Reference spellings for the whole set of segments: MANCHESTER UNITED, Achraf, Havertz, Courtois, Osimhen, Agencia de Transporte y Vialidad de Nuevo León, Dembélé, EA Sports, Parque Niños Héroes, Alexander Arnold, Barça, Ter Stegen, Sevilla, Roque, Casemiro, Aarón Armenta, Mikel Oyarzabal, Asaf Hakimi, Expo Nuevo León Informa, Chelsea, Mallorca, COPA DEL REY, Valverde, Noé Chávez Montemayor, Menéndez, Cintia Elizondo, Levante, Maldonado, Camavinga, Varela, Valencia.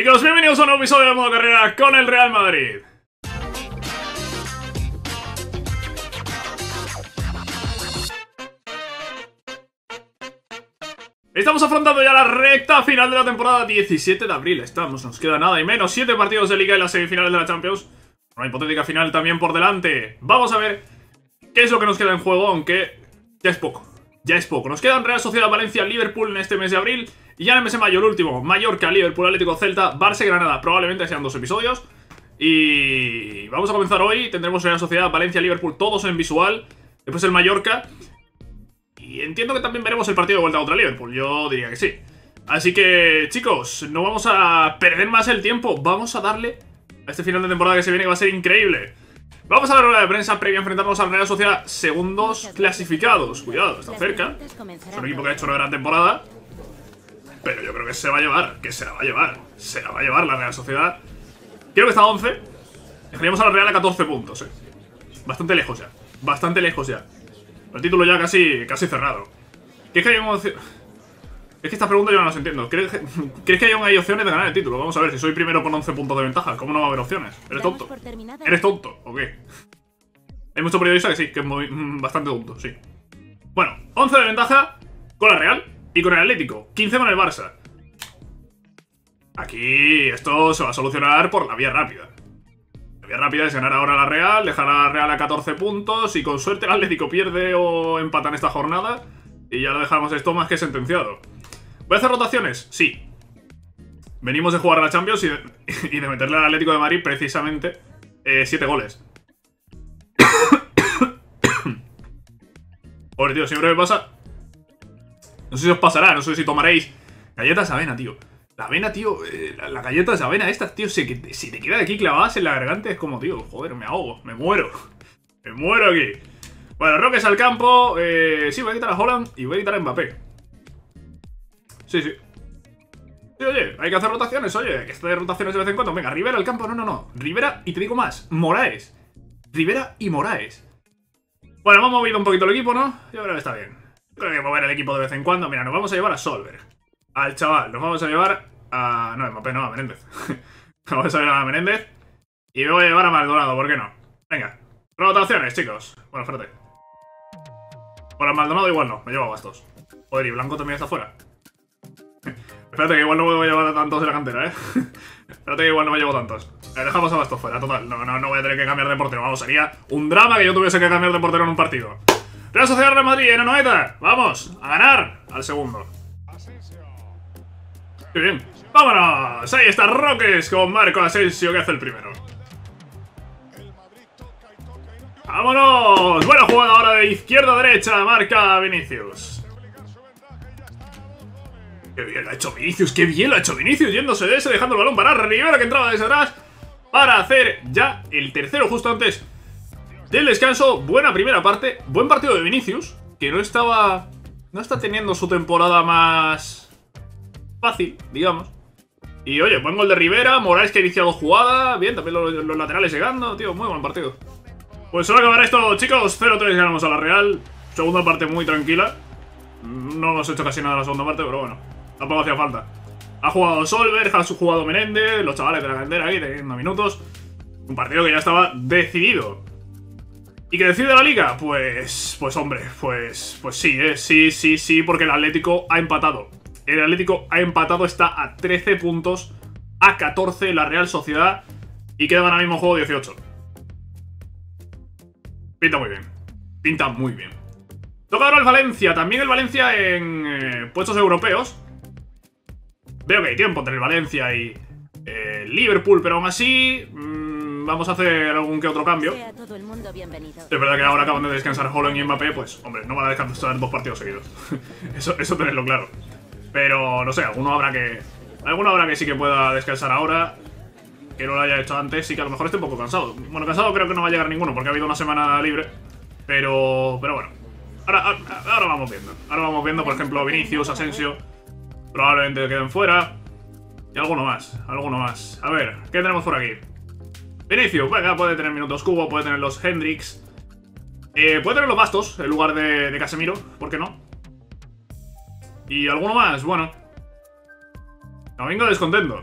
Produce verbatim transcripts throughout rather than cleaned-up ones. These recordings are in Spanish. Chicos, bienvenidos a un nuevo episodio de Modo Carrera con el Real Madrid. Estamos afrontando ya la recta final de la temporada, diecisiete de abril. Estamos, nos queda nada y menos siete partidos de Liga y las semifinales de la Champions. Una hipotética final también por delante. Vamos a ver qué es lo que nos queda en juego, aunque ya es poco. Ya es poco. Nos quedan Real Sociedad, Valencia, Liverpool en este mes de abril. Y ya en el mes de mayo, el último, Mallorca, Liverpool, Atlético, Celta, Barça y Granada. Probablemente sean dos episodios. Y vamos a comenzar hoy. Tendremos Real Sociedad, Valencia, Liverpool, todos en visual. Después el Mallorca. Y entiendo que también veremos el partido de vuelta contra Liverpool. Yo diría que sí. Así que, chicos, no vamos a perder más el tiempo. Vamos a darle a este final de temporada que se viene, que va a ser increíble. Vamos a la rueda de prensa previa a enfrentarnos al Real Sociedad, segundos clasificados. Cuidado, están cerca. Es un equipo que ha hecho una gran temporada. Pero yo creo que se va a llevar, que se la va a llevar. Se la va a llevar la Real Sociedad. Creo que está a once. Dejaríamos a la Real a catorce puntos, eh. Bastante lejos ya. Bastante lejos ya. El título ya casi, casi cerrado. ¿Crees que hay una opción? Es que estas preguntas yo no las entiendo. ¿Crees que, ¿crees que hay, hay opciones de ganar el título? Vamos a ver, si soy primero con once puntos de ventaja, ¿cómo no va a haber opciones? ¿Eres tonto? ¿Eres tonto o qué? Hay muchos periodistas que sí, que es muy, bastante tonto, sí. Bueno, once de ventaja con la Real y con el Atlético. quince con el Barça. Aquí esto se va a solucionar por la vía rápida. La vía rápida es ganar ahora a la Real, dejar a la Real a catorce puntos y con suerte el Atlético pierde o empata en esta jornada y ya lo dejamos esto más que sentenciado. ¿Voy a hacer rotaciones? Sí. Venimos de jugar a la Champions y de, y de meterle al Atlético de Madrid precisamente siete eh, goles. Pobre tío, siempre me pasa. No sé si os pasará, no sé si tomaréis galletas de avena, tío. La avena, tío, eh, las la galletas de avena estas, tío, si te, si te quedan aquí clavadas en la garganta es como, tío, joder, me ahogo, me muero. Me muero aquí. Bueno, Roque es al campo. Eh, sí, voy a quitar a Haaland y voy a quitar a Mbappé. Sí, sí. Sí, oye, hay que hacer rotaciones, oye, hay que hacer rotaciones de vez en cuando. Venga, Rivera al campo, no, no, no. Rivera, y te digo más, Morales. Rivera y Morales. Bueno, hemos movido un poquito el equipo, ¿no? Yo creo que está bien. Creo que mover el equipo de vez en cuando. Mira, nos vamos a llevar a Solberg. Al chaval, nos vamos a llevar a... No, Mbappé, no, a Menéndez. Nos vamos a llevar a Menéndez. Y me voy a llevar a Maldonado, ¿por qué no? Venga, rotaciones, chicos. Bueno, espérate. Bueno, a Maldonado igual no, me llevo a Bastos. Joder, y Blanco también está fuera. Espérate que igual no me voy a llevar a tantos de la cantera, eh. Espérate que igual no me llevo tantos. eh, Dejamos a Bastos fuera, total, no, no, no voy a tener que cambiar de portero. Vamos, sería un drama que yo tuviese que cambiar de portero en un partido. Real Sociedad, Real Madrid, en Anoeta. Vamos, a ganar al segundo. Qué bien, vámonos. Ahí está Roques con Marco Asensio, que hace el primero. Vámonos. Buena jugada ahora de izquierda a derecha. Marca Vinicius. ¡Qué bien lo ha hecho Vinicius! ¡Qué bien lo ha hecho Vinicius! Yéndose de ese, dejando el balón para Rivera, que entraba desde atrás para hacer ya el tercero justo antes del descanso. Buena primera parte. Buen partido de Vinicius, que no estaba... No está teniendo su temporada más fácil, digamos. Y oye, buen gol de Rivera. Morales, que ha iniciado jugada. Bien, también los, los laterales llegando. Tío, muy buen partido. Pues ahora acabará esto, chicos. cero tres ganamos a la Real. Segunda parte muy tranquila. No hemos hecho casi nada en la segunda parte, pero bueno. Tampoco hacía falta. Ha jugado Solberg, ha jugado Menéndez, los chavales de la cantera aquí teniendo minutos. Un partido que ya estaba decidido. ¿Y que decide la Liga? Pues, pues hombre, pues, pues sí, eh. sí, sí, sí, porque el Atlético ha empatado. El Atlético ha empatado, está a trece puntos, a catorce la Real Sociedad y quedan ahora mismo juego dieciocho. Pinta muy bien, pinta muy bien. Toca ahora el Valencia, también el Valencia en eh, puestos europeos. Veo que hay tiempo entre el Valencia y eh, Liverpool, pero aún así mmm, vamos a hacer algún que otro cambio. Es verdad que ahora acaban de descansar Haaland y Mbappé, pues hombre, no van a descansar dos partidos seguidos. eso, eso tenerlo claro. Pero no sé, alguno habrá que alguno habrá que sí que pueda descansar ahora, que no lo haya hecho antes y que a lo mejor esté un poco cansado. Bueno, cansado creo que no va a llegar ninguno porque ha habido una semana libre, pero, pero bueno. Ahora, ahora, ahora vamos viendo, ahora vamos viendo, por ejemplo, Vinicius, Asensio. Probablemente queden fuera. Y alguno más, alguno más. A ver, ¿qué tenemos por aquí? Vinicius, venga, puede tener minutos Cubo, puede tener los Hendrix. Eh, puede tener los Bastos en lugar de, de Casemiro, ¿por qué no? Y alguno más, bueno. Domingo descontento.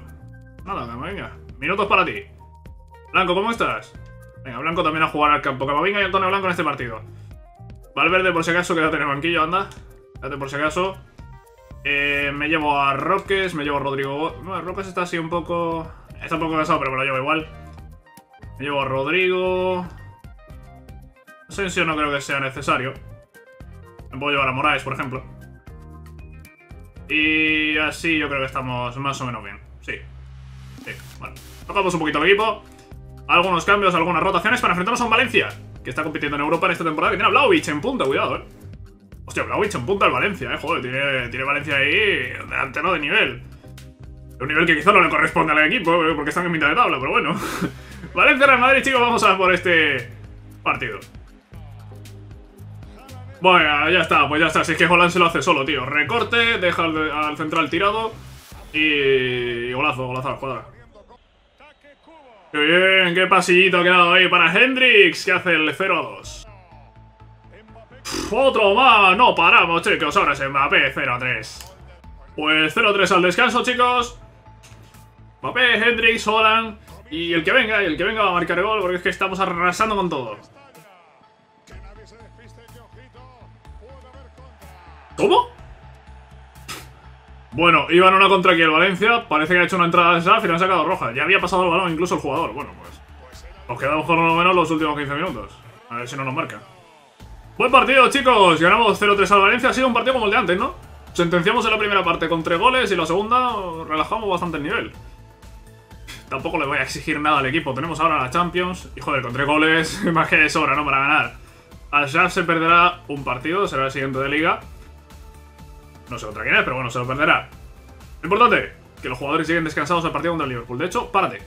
Nada, venga. Minutos para ti. Blanco, ¿cómo estás? Venga, Blanco también a jugar al campo. Camavinga y Antonio Blanco en este partido. Valverde, por si acaso, quédate en el banquillo, anda. Quédate por si acaso. Eh, me llevo a Roques, me llevo a Rodrigo. Bueno, Roques está así un poco... Está un poco cansado, pero me lo llevo igual. Me llevo a Rodrigo. Asensio no creo que sea necesario. Me puedo llevar a Morales, por ejemplo. Y así yo creo que estamos más o menos bien. Sí. Sí, vale. Tocamos un poquito el equipo. Algunos cambios, algunas rotaciones para enfrentarnos a un Valencia, que está compitiendo en Europa en esta temporada, que tiene a Vlahovic en punta, cuidado, eh. Hostia, Vlahovic en punta al Valencia, eh, joder, tiene, tiene Valencia ahí delantero de nivel. De un nivel que quizá no le corresponde al equipo, eh, porque están en mitad de tabla, pero bueno. Valencia, Real Madrid, chicos, vamos a por este partido. Bueno, ya está, pues ya está, si es que Haaland se lo hace solo, tío. Recorte, deja al, al central tirado y... y golazo, golazo a la cuadra. ¡Qué bien! ¡Qué pasillito ha quedado ahí para Hendrix! Que hace el cero a dos. ¡Otro más! ¡No paramos, chicos! Ahora es Mbappé, cero a tres. Pues cero a tres al descanso, chicos. Mbappé, Hendrix, Haaland. Y el que venga, y el que venga va a marcar el gol, porque es que estamos arrasando con todo. ¿Cómo? Bueno, iban una contra aquí el Valencia, parece que ha hecho una entrada esa, al final se ha quedado roja. Ya había pasado el balón incluso el jugador. Bueno, pues nos quedamos con lo menos los últimos quince minutos. A ver si no nos marca. Buen partido, chicos. Ganamos cero tres al Valencia. Ha sido un partido como el de antes, ¿no? Sentenciamos en la primera parte con tres goles y la segunda relajamos bastante el nivel. Tampoco le voy a exigir nada al equipo. Tenemos ahora la Champions. Y joder, con tres goles, más que de sobra, ¿no? Para ganar. Achraf se perderá un partido, será el siguiente de liga. No sé contra quién es, pero bueno, se lo perderá. Lo importante, que los jugadores lleguen descansados al partido contra el Liverpool. De hecho, párate.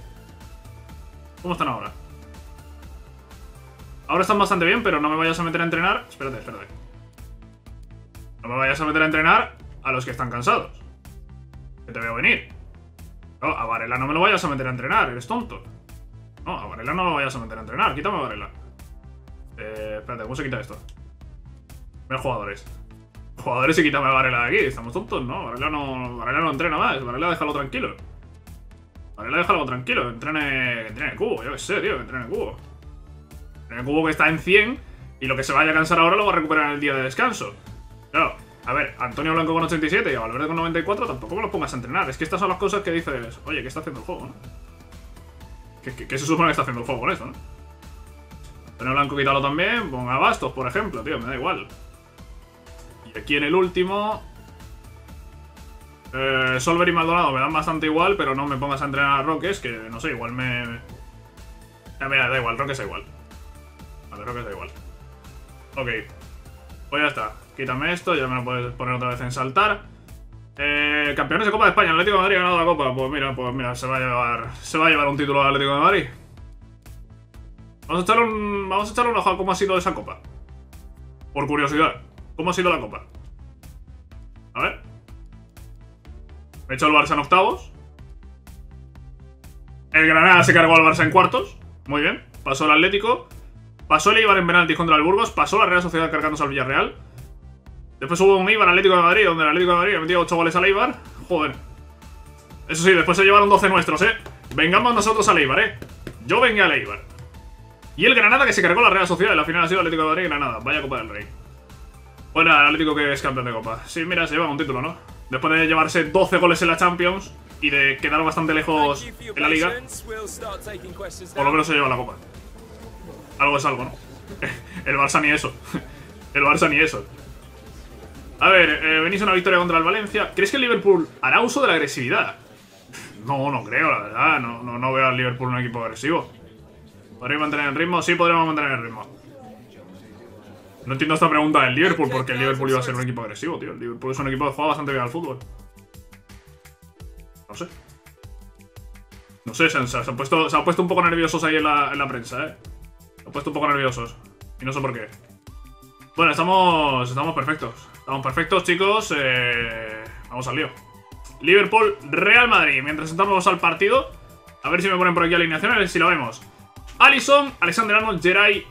¿Cómo están ahora? Ahora están bastante bien, pero no me vayas a meter a entrenar. Espérate, espérate. No me vayas a meter a entrenar a los que están cansados. Que te veo venir. No, a Varela no me lo vayas a meter a entrenar, eres tonto. No, a Varela no lo vayas a meter a entrenar. Quítame a Varela. Eh, espérate, ¿cómo se quita esto? Mira, jugadores. Jugadores, y quítame a Varela de aquí, estamos tontos, ¿no? Varela no, Varela no entrena más, Varela déjalo tranquilo. Varela déjalo tranquilo, que entrene, que entrene Cubo, yo qué sé, tío, que entrene Cubo. Entrene Cubo que está en cien y lo que se vaya a cansar ahora lo va a recuperar en el día de descanso. Claro, a ver, Antonio Blanco con ochenta y siete y a Valverde con noventa y cuatro tampoco me los pongas a entrenar. Es que estas son las cosas que dices, oye, ¿qué está haciendo el juego, no? ¿Qué, qué, qué se supone que está haciendo el juego con esto, no? Antonio Blanco quítalo también, ponga Bastos, por ejemplo, tío, me da igual. Y aquí en el último eh, Solver y Maldonado me dan bastante igual, pero no me pongas a entrenar a Roques, que no sé, igual me... Ya me da igual, Roques da igual. Vale, Roques da igual. Ok, pues ya está. Quítame esto, ya me lo puedes poner otra vez en saltar. eh, Campeones de Copa de España, Atlético de Madrid ha ganado la Copa. Pues mira, pues mira, se va a llevar Se va a llevar un título al Atlético de Madrid. Vamos a echarle un, vamos a echarle un ojo a cómo ha sido esa Copa, por curiosidad. ¿Cómo ha sido la Copa? A ver. Me echó el Barça en octavos. El Granada se cargó al Barça en cuartos. Muy bien. Pasó el Atlético. Pasó el Eibar en penaltis contra el Burgos. Pasó la Real Sociedad cargándose al Villarreal. Después hubo un Eibar Atlético de Madrid, donde el Atlético de Madrid metió ocho goles al Eibar. Joder. Eso sí, después se llevaron doce nuestros, ¿eh? Vengamos nosotros al Eibar, ¿eh? Yo vengué al Eibar. Y el Granada que se cargó la Real Sociedad. Y la final ha sido Atlético de Madrid y Granada. Vaya Copa del Rey. Bueno, el Atlético que es campeón de Copa. Sí, mira, se lleva un título, ¿no? Después de llevarse doce goles en la Champions y de quedar bastante lejos en la Liga, por lo menos se lleva la Copa. Algo es algo, ¿no? El Barça ni eso. El Barça ni eso. A ver, eh, venís a una victoria contra el Valencia. ¿Crees que el Liverpool hará uso de la agresividad? No, no creo, la verdad. No, no, no veo al Liverpool un equipo agresivo. ¿Podréis mantener el ritmo? Sí, podremos mantener el ritmo. No entiendo esta pregunta del Liverpool, porque el Liverpool iba a ser un equipo agresivo, tío. El Liverpool es un equipo que juega bastante bien al fútbol. No sé. No sé, se, se, han, puesto, se han puesto un poco nerviosos ahí en la, en la prensa, eh. Se han puesto un poco nerviosos. Y no sé por qué. Bueno, estamos, estamos perfectos. Estamos perfectos, chicos. Eh, vamos al lío. Liverpool, Real Madrid. Mientras entramos al partido, a ver si me ponen por aquí alineaciones, a ver si la vemos. Alisson, Alexander Arnold, Geray,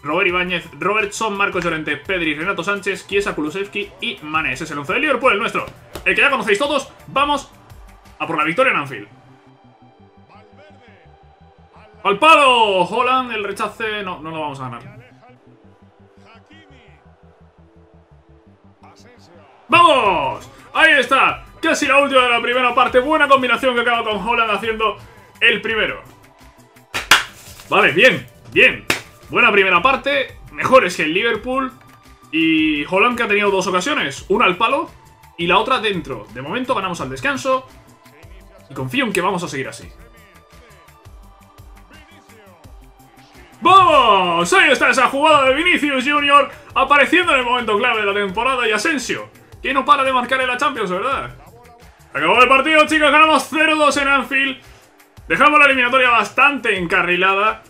Robert Ibáñez, Robertson, Marcos Llorente, Pedri, Renato Sánchez, Chiesa, Kulusevski y Mané. Ese es el once de Liverpool, el nuestro, el que ya conocéis todos. Vamos a por la victoria en Anfield. ¡Al palo! Haaland, el rechace. No, no lo vamos a ganar. ¡Vamos! Ahí está. Casi la última de la primera parte. Buena combinación que acaba con Haaland haciendo el primero. Vale, bien, bien. Buena primera parte. Mejores que el Liverpool. Y Haaland, que ha tenido dos ocasiones. Una al palo y la otra dentro. De momento ganamos al descanso. Y confío en que vamos a seguir así. ¡Vamos! Ahí está esa jugada de Vinicius junior apareciendo en el momento clave de la temporada. Y Asensio, que no para de marcar en la Champions, ¿verdad? Acabó el partido, chicos. Ganamos cero dos en Anfield. Dejamos la eliminatoria bastante encarrilada.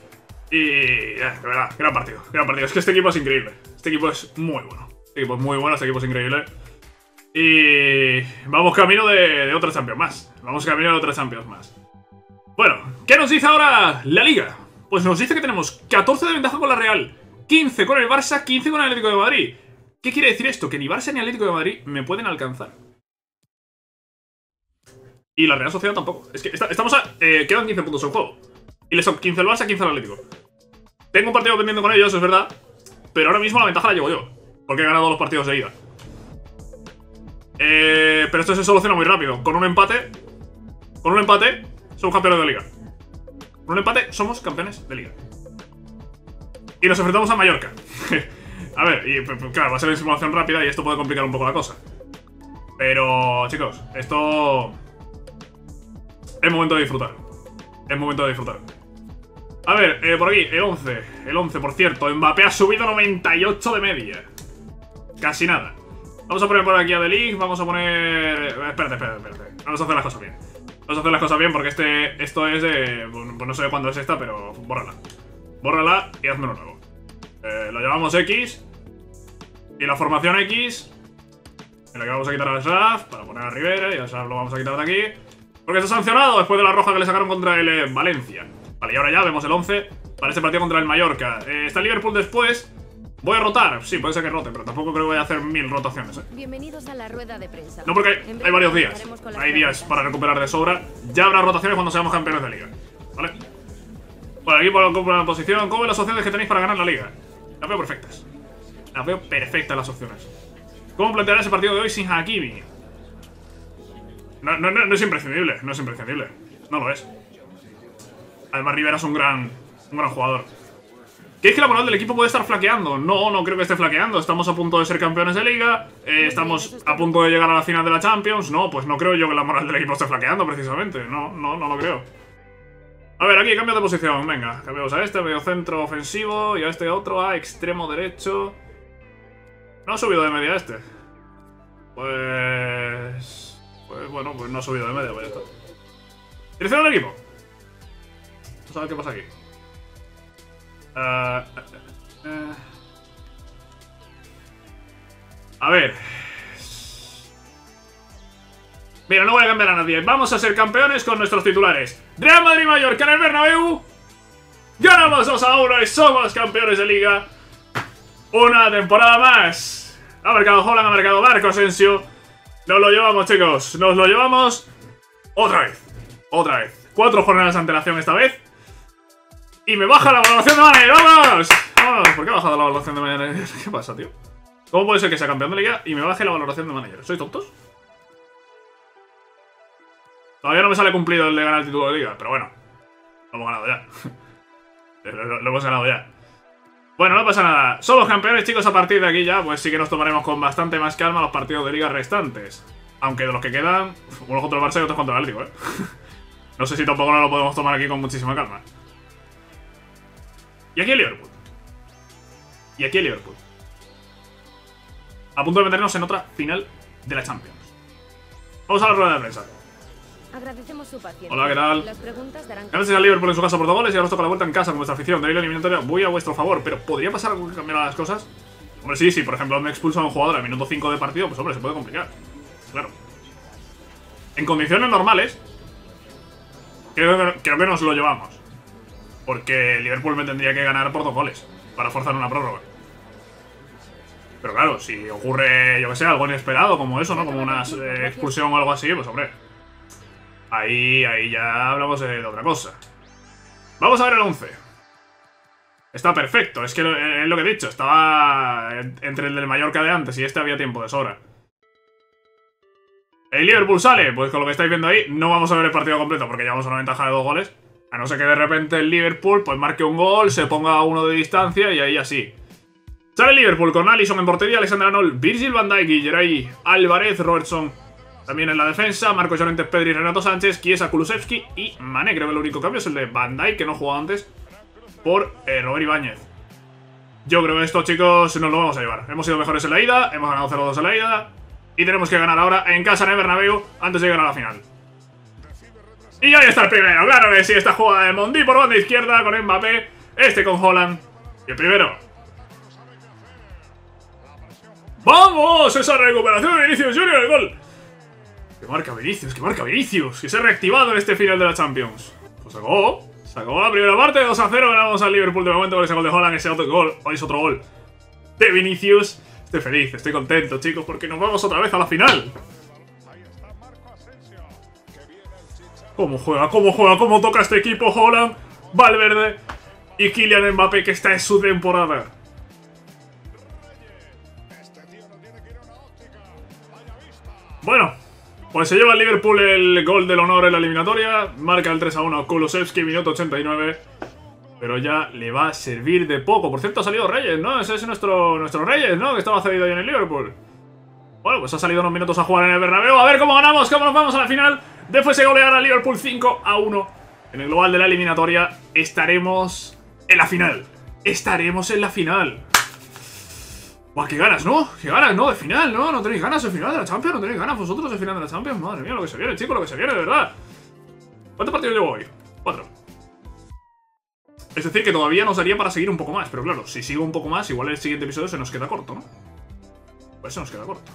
Y... de verdad, gran partido, gran partido. Es que este equipo es increíble. Este equipo es muy bueno. Este equipo es muy bueno, este equipo es increíble. Y... vamos camino de, de otra Champions más. Vamos camino de otra Champions más. Bueno, ¿qué nos dice ahora la Liga? Pues nos dice que tenemos catorce de ventaja con la Real, quince con el Barça, quince con el Atlético de Madrid. ¿Qué quiere decir esto? Que ni Barça ni Atlético de Madrid me pueden alcanzar. Y la Real Sociedad tampoco. Es que está, estamos a... Eh, quedan quince puntos en juego. Y les son quince al Barça, quince al Atlético. Tengo un partido pendiente con ellos, es verdad. Pero ahora mismo la ventaja la llevo yo, porque he ganado los partidos de ida. Eh, pero esto se soluciona muy rápido. Con un empate... Con un empate somos campeones de Liga. Con un empate somos campeones de Liga. Y nos enfrentamos a Mallorca. A ver, y claro, va a ser una simulación rápida y esto puede complicar un poco la cosa. Pero, chicos, esto... es momento de disfrutar. Es momento de disfrutar. A ver, eh, por aquí, el once. El once, por cierto. Mbappé ha subido noventa y ocho de media. Casi nada. Vamos a poner por aquí a De Ligt. Vamos a poner... Espérate, espérate, espérate. Vamos a hacer las cosas bien. Vamos a hacer las cosas bien porque este, esto es de... Pues no sé cuándo es esta, pero bórrala. Bórrala y hazme uno nuevo. Eh, lo llamamos X. Y la formación X, en la que vamos a quitar a Achraf para poner a Rivera. Y a Achraf lo vamos a quitar de aquí, porque está sancionado después de la roja que le sacaron contra el eh, Valencia. Vale, y ahora ya vemos el once para este partido contra el Mallorca. Eh, está el Liverpool después. ¿Voy a rotar? Sí, puede ser que rote, pero tampoco creo que voy a hacer mil rotaciones. ¿eh? Bienvenidos a la rueda de prensa. No, porque hay, hay varios días. Hay días para recuperar de sobra. Ya habrá rotaciones cuando seamos campeones de liga. ¿Vale? Bueno, aquí por la posición. ¿Cómo ven las opciones que tenéis para ganar la liga? Las veo perfectas. Las veo perfectas las opciones. ¿Cómo plantear ese partido de hoy sin Hakimi? No, no, no, no es imprescindible, no es imprescindible. No lo es. Además, Rivera es un gran, un gran jugador. ¿Qué es que la moral del equipo puede estar flaqueando? No, no creo que esté flaqueando. Estamos a punto de ser campeones de Liga. Eh, estamos a punto de llegar a la final de la Champions. No, pues no creo yo que la moral del equipo esté flaqueando, precisamente. No, no, no lo creo. A ver, aquí cambio de posición. Venga, cambiamos a este, medio centro ofensivo. Y a este otro, a extremo derecho. No ha subido de media este. Pues... Pues bueno, pues no ha subido de media, pues ya está. Dirección del equipo. Vamos a ver qué pasa aquí. Uh, uh, uh. A ver. Mira, no voy a cambiar a nadie. Vamos a ser campeones con nuestros titulares. Real Madrid Mallorca en el Bernabéu. Ganamos dos a uno y somos campeones de liga. Una temporada más. Ha marcado Haaland, ha marcado Marco Asensio. Nos lo llevamos, chicos. Nos lo llevamos otra vez. Otra vez. Cuatro jornadas de antelación esta vez. Y me baja la valoración de Mane. ¡Vamos! ¡Vamos! ¿Por qué ha bajado la valoración de Mane? ¿Qué pasa, tío? ¿Cómo puede ser que sea campeón de liga y me baje la valoración de manager? ¿Sois tontos? Todavía no me sale cumplido el de ganar el título de liga, pero bueno. Lo hemos ganado ya. Lo, lo hemos ganado ya. Bueno, no pasa nada. Somos campeones, chicos. A partir de aquí ya, pues sí que nos tomaremos con bastante más calma los partidos de liga restantes. Aunque de los que quedan, unos contra el Barça y otros contra el Atlético, ¿eh? No sé si tampoco no lo podemos tomar aquí con muchísima calma. Y aquí el Liverpool. Y aquí el Liverpool. A punto de meternos en otra final de la Champions. Vamos a la rueda de prensa. Agradecemos su paciencia. Hola, ¿qué tal? Las preguntas darán... Gracias al Liverpool en su casa por dos goles y ahora os toca la vuelta en casa con vuestra afición. De ahí la eliminatoria voy a vuestro favor, pero ¿podría pasar algo que cambiara las cosas? Hombre, sí, sí, por ejemplo, me expulsa a un jugador al minuto cinco de partido, pues hombre, se puede complicar. Claro. En condiciones normales, creo, creo que nos lo llevamos. Porque Liverpool me tendría que ganar por dos goles para forzar una prórroga. Pero claro, si ocurre, yo que sé, algo inesperado como eso, ¿no? Como una eh, expulsión o algo así, pues hombre... Ahí, ahí ya hablamos de otra cosa. Vamos a ver el once. Está perfecto, es que lo, es lo que he dicho. Estaba entre el del Mallorca de antes y este había tiempo de sobra. El Liverpool sale, pues con lo que estáis viendo ahí no vamos a ver el partido completo porque llevamos una ventaja de dos goles. A no ser que de repente el Liverpool pues marque un gol, se ponga a uno de distancia y ahí así. Sale Liverpool con Alisson en portería, Alexander Arnold, Virgil van Dijk, Geray Álvarez, Robertson también en la defensa, Marcos Llorente, Pedri, Renato Sánchez, Chiesa, Kulusevski y Mané. Creo que el único cambio es el de Van Dijk, que no jugaba antes, por eh, Robert Ibáñez. Yo creo que esto, chicos, nos lo vamos a llevar. Hemos sido mejores en la ida, hemos ganado cero dos en la ida y tenemos que ganar ahora en casa en el Bernabéu antes de llegar a la final. Y ahí está el primero, claro que sí, esta jugada de Mondi por banda izquierda con Mbappé, este con Haaland. Y el primero. ¡Vamos! Esa recuperación de Vinicius Junior, el gol. Que marca Vinicius, que marca Vinicius, que se ha reactivado en este final de la Champions. Pues sacó, sacó la primera parte, dos a cero, ganamos al Liverpool de momento con ese gol de Haaland, ese otro gol, hoy es otro gol de Vinicius. Estoy feliz, estoy contento, chicos, porque nos vamos otra vez a la final. Cómo juega, cómo juega, cómo toca este equipo. Haaland, Valverde y Kylian Mbappé, que esta es su temporada. Bueno, pues se lleva el Liverpool el gol del honor en la eliminatoria. Marca el tres a uno Kulusevski, minuto ochenta y nueve. Pero ya le va a servir de poco. Por cierto, ha salido Reyes, ¿no? Ese es nuestro, nuestro Reyes, ¿no? Que estaba cedido ya en el Liverpool. Bueno, pues ha salido unos minutos a jugar en el Bernabéu. A ver cómo ganamos, cómo nos vamos a la final. Después de golear a Liverpool cinco a uno en el global de la eliminatoria, estaremos en la final. Estaremos en la final. Buah, qué ganas, ¿no? Qué ganas, ¿no? De final, ¿no? ¿No tenéis ganas de final de la Champions? ¿No tenéis ganas vosotros de final de la Champions? Madre mía, lo que se viene, chicos, lo que se viene, de verdad. ¿Cuántos partidos llevo hoy? Cuatro. Es decir, que todavía nos daría para seguir un poco más. Pero claro, si sigo un poco más, igual el siguiente episodio se nos queda corto, ¿no? Pues se nos queda corto.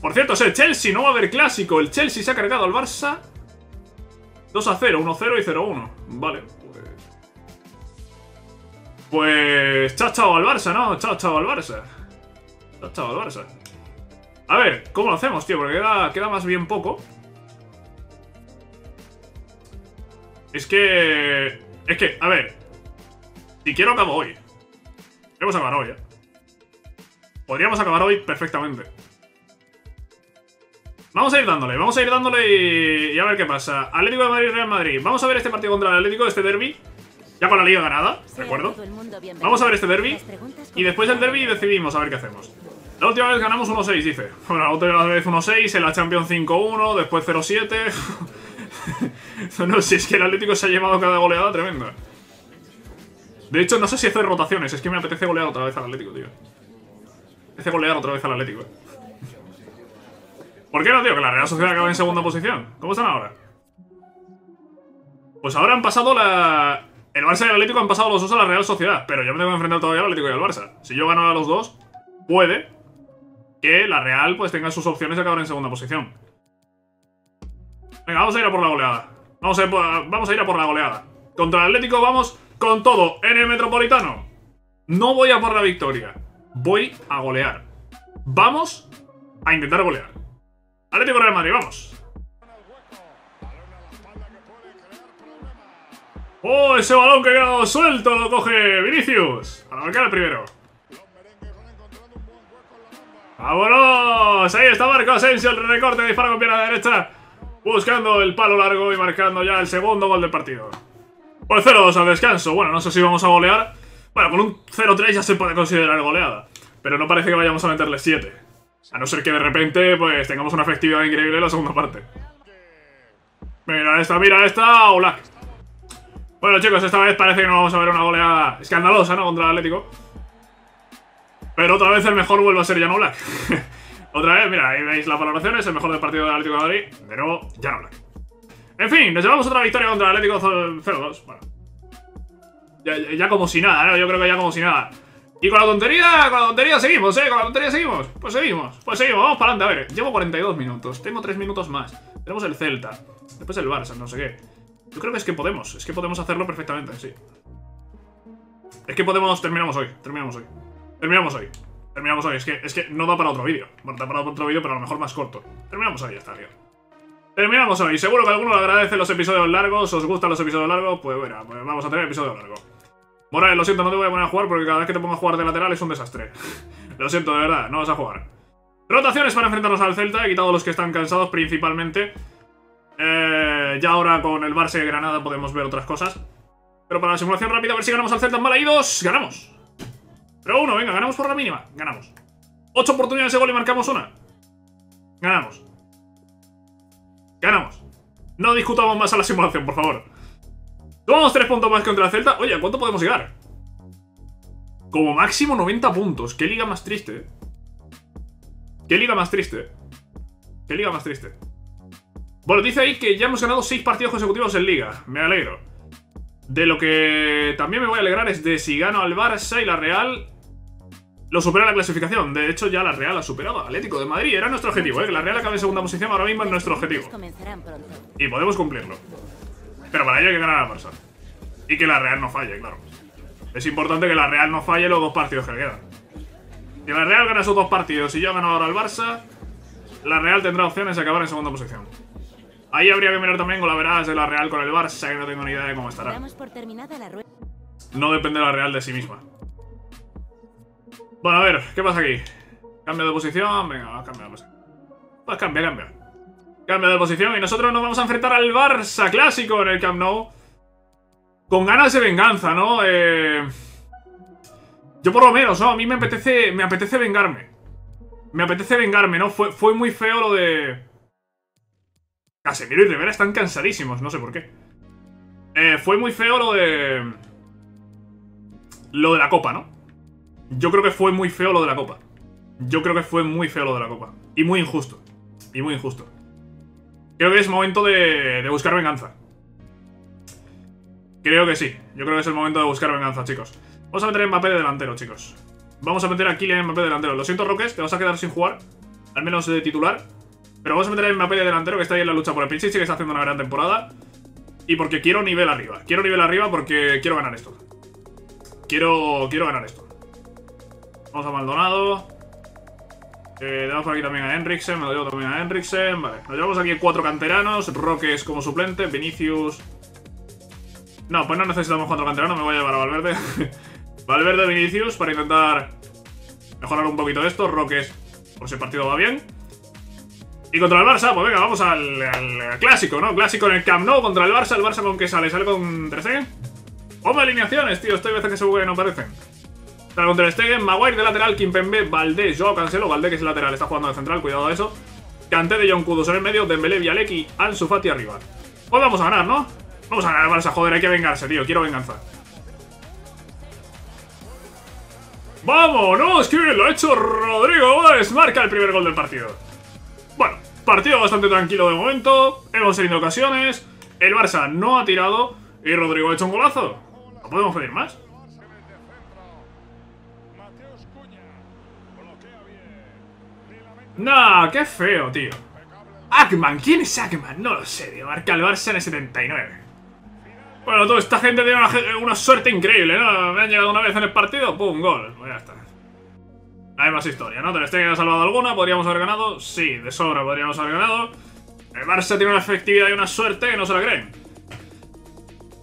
Por cierto, es el Chelsea, no va a haber clásico. El Chelsea se ha cargado al Barça dos a cero, uno cero y cero uno. Vale, pues... Pues... Chao, chao al Barça, ¿no? Chao, chao al Barça. Chao, chao al Barça. A ver, ¿cómo lo hacemos, tío? Porque queda, queda más bien poco. Es que... Es que, a ver... Si quiero acabo hoy. Podríamos acabar hoy, ¿eh? Podríamos acabar hoy perfectamente. Vamos a ir dándole, vamos a ir dándole y, y a ver qué pasa. Atlético de Madrid, Real Madrid. Vamos a ver este partido contra el Atlético, este derbi. Ya con la liga ganada, recuerdo. Vamos a ver este derbi. Y después del derbi decidimos a ver qué hacemos. La última vez ganamos uno seis, dice. Bueno, la última vez uno seis, en la Champions cinco uno, después cero siete. No, si es que el Atlético se ha llevado cada goleada tremenda. De hecho, no sé si hacer rotaciones, es que me apetece golear otra vez al Atlético, tío. Me apetece golear otra vez al Atlético, eh. ¿Por qué no, tío? Que la Real Sociedad acaba en segunda posición. ¿Cómo están ahora? Pues ahora han pasado la... El Barça y el Atlético han pasado los dos a la Real Sociedad. Pero yo me tengo que enfrentar todavía al Atlético y al Barça. Si yo gano a los dos, puede que la Real pues tenga sus opciones de acabar en segunda posición. Venga, vamos a ir a por la goleada. Vamos a ir, vamos a ir a por la goleada. Contra el Atlético vamos con todo en el Metropolitano. No voy a por la victoria. Voy a golear. Vamos a intentar golear. Atlético Real Madrid, vamos. Oh, ese balón que ha quedado suelto lo coge Vinicius para marcar el primero. ¡Vámonos! Ahí está Marco Asensio, el recorte, disparo con pierna derecha, buscando el palo largo y marcando ya el segundo gol del partido. Pues cero dos al descanso. Bueno, no sé si vamos a golear. Bueno, con un cero tres ya se puede considerar goleada, pero no parece que vayamos a meterle siete. A no ser que de repente pues tengamos una efectividad increíble en la segunda parte. Mira esta, mira esta, Oblak. Bueno, chicos, esta vez parece que no vamos a ver una goleada escandalosa, ¿no? Contra el Atlético. Pero otra vez el mejor vuelve a ser Jan Oblak. Otra vez, mira, ahí veis las valoraciones. El mejor del partido del Atlético de Madrid. De nuevo, Jan Oblak. En fin, nos llevamos otra victoria contra el Atlético cero dos. Bueno, ya, ya como si nada, ¿no? Yo creo que ya como si nada. Y con la tontería, con la tontería seguimos, eh, con la tontería seguimos. Pues seguimos, pues seguimos, vamos para adelante. A ver, llevo cuarenta y dos minutos, tengo tres minutos más. Tenemos el Celta, después el Barça, no sé qué. Yo creo que es que podemos, es que podemos hacerlo perfectamente, sí. Es que podemos, terminamos hoy, terminamos hoy. Terminamos hoy, terminamos hoy, es que, es que no da para otro vídeo. Bueno, da para otro vídeo, pero a lo mejor más corto. Terminamos hoy, ya está, tío. Terminamos hoy. Seguro que a alguno le agradece los episodios largos. ¿Os gustan los episodios largos? Pues bueno, pues vamos a tener episodios largos. Morales, lo siento, no te voy a poner a jugar porque cada vez que te pongo a jugar de lateral es un desastre. Lo siento, de verdad, no vas a jugar. Rotaciones para enfrentarnos al Celta. He quitado los que están cansados principalmente. Eh, ya ahora con el Barça y Granada podemos ver otras cosas. Pero para la simulación rápida, a ver si ganamos al Celta en Balaídos. ¡Ganamos! cero uno, venga, ganamos por la mínima. Ganamos. ocho oportunidades de gol y marcamos una. Ganamos. Ganamos. No discutamos más a la simulación, por favor. Tomamos tres puntos más contra el Celta. Oye, ¿a cuánto podemos llegar? Como máximo noventa puntos. Qué liga más triste, ¿eh? Qué liga más triste. Qué liga más triste. Bueno, dice ahí que ya hemos ganado seis partidos consecutivos en liga. Me alegro. De lo que también me voy a alegrar es de si gano al Barça y la Real lo supera la clasificación. De hecho, ya la Real la superaba. Atlético de Madrid era nuestro objetivo, ¿eh? Que la Real acabe en segunda posición ahora mismo es nuestro objetivo. Y podemos cumplirlo. Pero para ello hay que ganar al Barça. Y que la Real no falle, claro. Es importante que la Real no falle los dos partidos que le quedan. Si la Real gana esos dos partidos y yo gano ahora al Barça, la Real tendrá opciones de acabar en segunda posición. Ahí habría que mirar también con la veradas de la Real con el Barça, que no tengo ni idea de cómo estará. No depende la Real de sí misma. Bueno, a ver, ¿qué pasa aquí? Cambio de posición, venga, va a cambiar de posición. Pues cambia, cambia. Cambio de posición y nosotros nos vamos a enfrentar al Barça clásico en el Camp Nou. Con ganas de venganza, ¿no? Eh, yo por lo menos, ¿no? A mí me apetece, me apetece vengarme. Me apetece vengarme, ¿no? Fue, fue muy feo lo de... Casemiro y Rivera están cansadísimos, no sé por qué. Eh, fue muy feo lo de... Lo de la Copa, ¿no? Yo creo que fue muy feo lo de la Copa. Yo creo que fue muy feo lo de la Copa. Y muy injusto. Y muy injusto. Creo que es momento de, de buscar venganza. Creo que sí. Yo creo que es el momento de buscar venganza, chicos. Vamos a meter a Mbappé de delantero, chicos. Vamos a meter a Kylian Mbappé de delantero. Lo siento, Roques, te vas a quedar sin jugar. Al menos de titular. Pero vamos a meter a Mbappé de delantero, que está ahí en la lucha por el pinche, que está haciendo una gran temporada. Y porque quiero nivel arriba. Quiero nivel arriba porque quiero ganar esto. Quiero quiero ganar esto. Vamos a Maldonado. Eh, damos por aquí también a Hendrixen. Me lo llevo también a Hendrixen. Vale, nos llevamos aquí cuatro canteranos. Roque es como suplente. Vinicius. No, pues no necesitamos cuatro canteranos. Me voy a llevar a Valverde. Valverde, Vinicius, para intentar mejorar un poquito esto. Roque es por si el partido va bien. Y contra el Barça, pues venga, vamos al, al, al clásico, ¿no? Clásico en el Camp Nou contra el Barça. ¿El Barça con qué sale? ¿Sale con Ter Stegen? ¡Hombre, alineaciones, tío! Estoy veces que se buguea y no aparecen. Sale con Ter Stegen, Maguire de lateral, Kimpembe, Valdé, Joao Cancelo. Valdé, que es el lateral, está jugando de central, cuidado a eso. Kanté de John Cudos en el medio, Dembélé, Vialeki, Ansu Fati arriba. Pues vamos a ganar, ¿no? Vamos a ganar el Barça, joder, hay que vengarse, tío. Quiero venganza. ¡Vámonos! ¡Qué bien lo ha hecho Rodrigo! Pues marca el primer gol del partido. Bueno, partido bastante tranquilo de momento. Hemos tenido ocasiones. El Barça no ha tirado. Y Rodrigo ha hecho un golazo. ¿No podemos pedir más? No, qué feo, tío. Ackman, ¿quién es Ackman? No lo sé, tío. Marca el Barça en el setenta y nueve. Bueno, toda esta gente tiene una, una suerte increíble, ¿no? Me han llegado una vez en el partido, pum, gol. Pues ya está. No hay más historia, ¿no? Ter Stegen ha salvado alguna, podríamos haber ganado. Sí, de sobra podríamos haber ganado. El Barça tiene una efectividad y una suerte que no se la creen.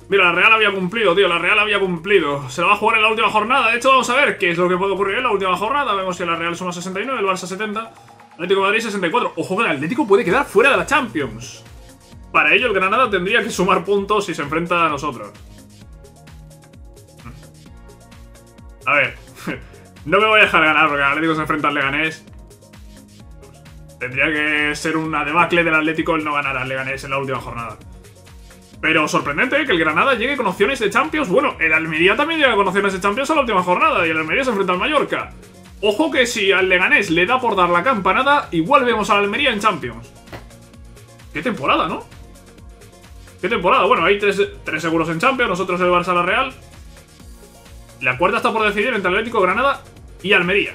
Mira, la Real había cumplido, tío, la Real había cumplido. Se la va a jugar en la última jornada. De hecho, vamos a ver qué es lo que puede ocurrir en la última jornada. Vemos que la Real suma sesenta y nueve, el Barça setenta, Atlético de Madrid sesenta y cuatro. Ojo que el Atlético puede quedar fuera de la Champions. Para ello, el Granada tendría que sumar puntos si se enfrenta a nosotros. A ver... No me voy a dejar ganar porque el Atlético se enfrenta al Leganés. Tendría que ser una debacle del Atlético el no ganar al Leganés en la última jornada. Pero sorprendente, ¿eh? Que el Granada llegue con opciones de Champions. Bueno, el Almería también llega con opciones de Champions a la última jornada. Y el Almería se enfrenta al Mallorca. Ojo que si al Leganés le da por dar la campanada, igual vemos al Almería en Champions. ¡Qué temporada!, ¿no? ¡Qué temporada! Bueno, hay tres, tres seguros en Champions. Nosotros el Barça, la Real. La cuarta está por decidir entre Atlético, Granada y Almería.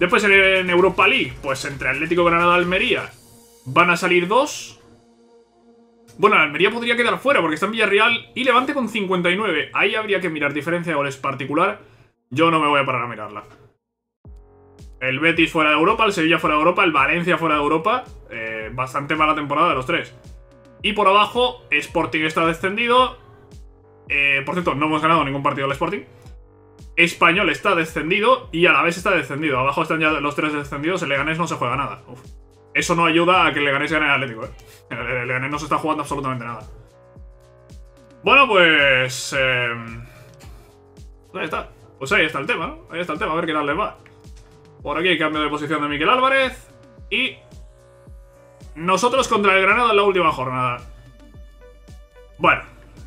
Después en Europa League, pues entre Atlético, Granada y Almería van a salir dos. Bueno, Almería podría quedar fuera porque está en Villarreal y Levante con cincuenta y nueve. Ahí habría que mirar diferencia de goles particular. Yo no me voy a parar a mirarla. El Betis fuera de Europa, el Sevilla fuera de Europa, el Valencia fuera de Europa. Eh, bastante mala temporada de los tres. Y por abajo, Sporting está descendido. Eh, por cierto, no hemos ganado ningún partido del Sporting. Español está descendido y a la vez está descendido. Abajo están ya los tres descendidos. El Leganés no se juega nada. Uf. Eso no ayuda a que el Leganés gane el Atlético, ¿eh? El Leganés no se está jugando absolutamente nada. Bueno, pues... Eh... ahí está. Pues ahí está el tema, ¿no? Ahí está el tema. A ver qué tal les va. Por aquí hay cambio de posición de Miquel Álvarez. Y... nosotros contra el Granada en la última jornada. Bueno.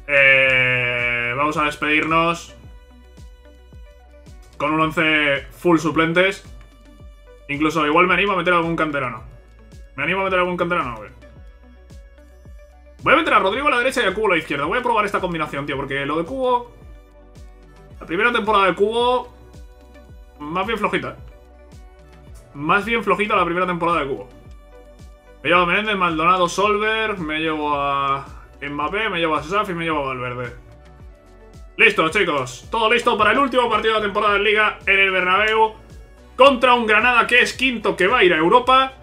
Eh... Vamos a despedirnos con un once full suplentes. Incluso igual me animo a meter a algún canterano. Me animo a meter a algún canterano, güey. Voy a meter a Rodrigo a la derecha y a Cubo a la izquierda. Voy a probar esta combinación, tío, porque lo de Cubo... la primera temporada de Cubo... más bien flojita. Más bien flojita la primera temporada de Cubo. Me llevo a Menéndez, Maldonado, Solver. Me llevo a Mbappé, me llevo a Achraf y me llevo a Valverde. Listo, chicos, todo listo para el último partido de la temporada de Liga en el Bernabéu contra un Granada que es quinto, que va a ir a Europa.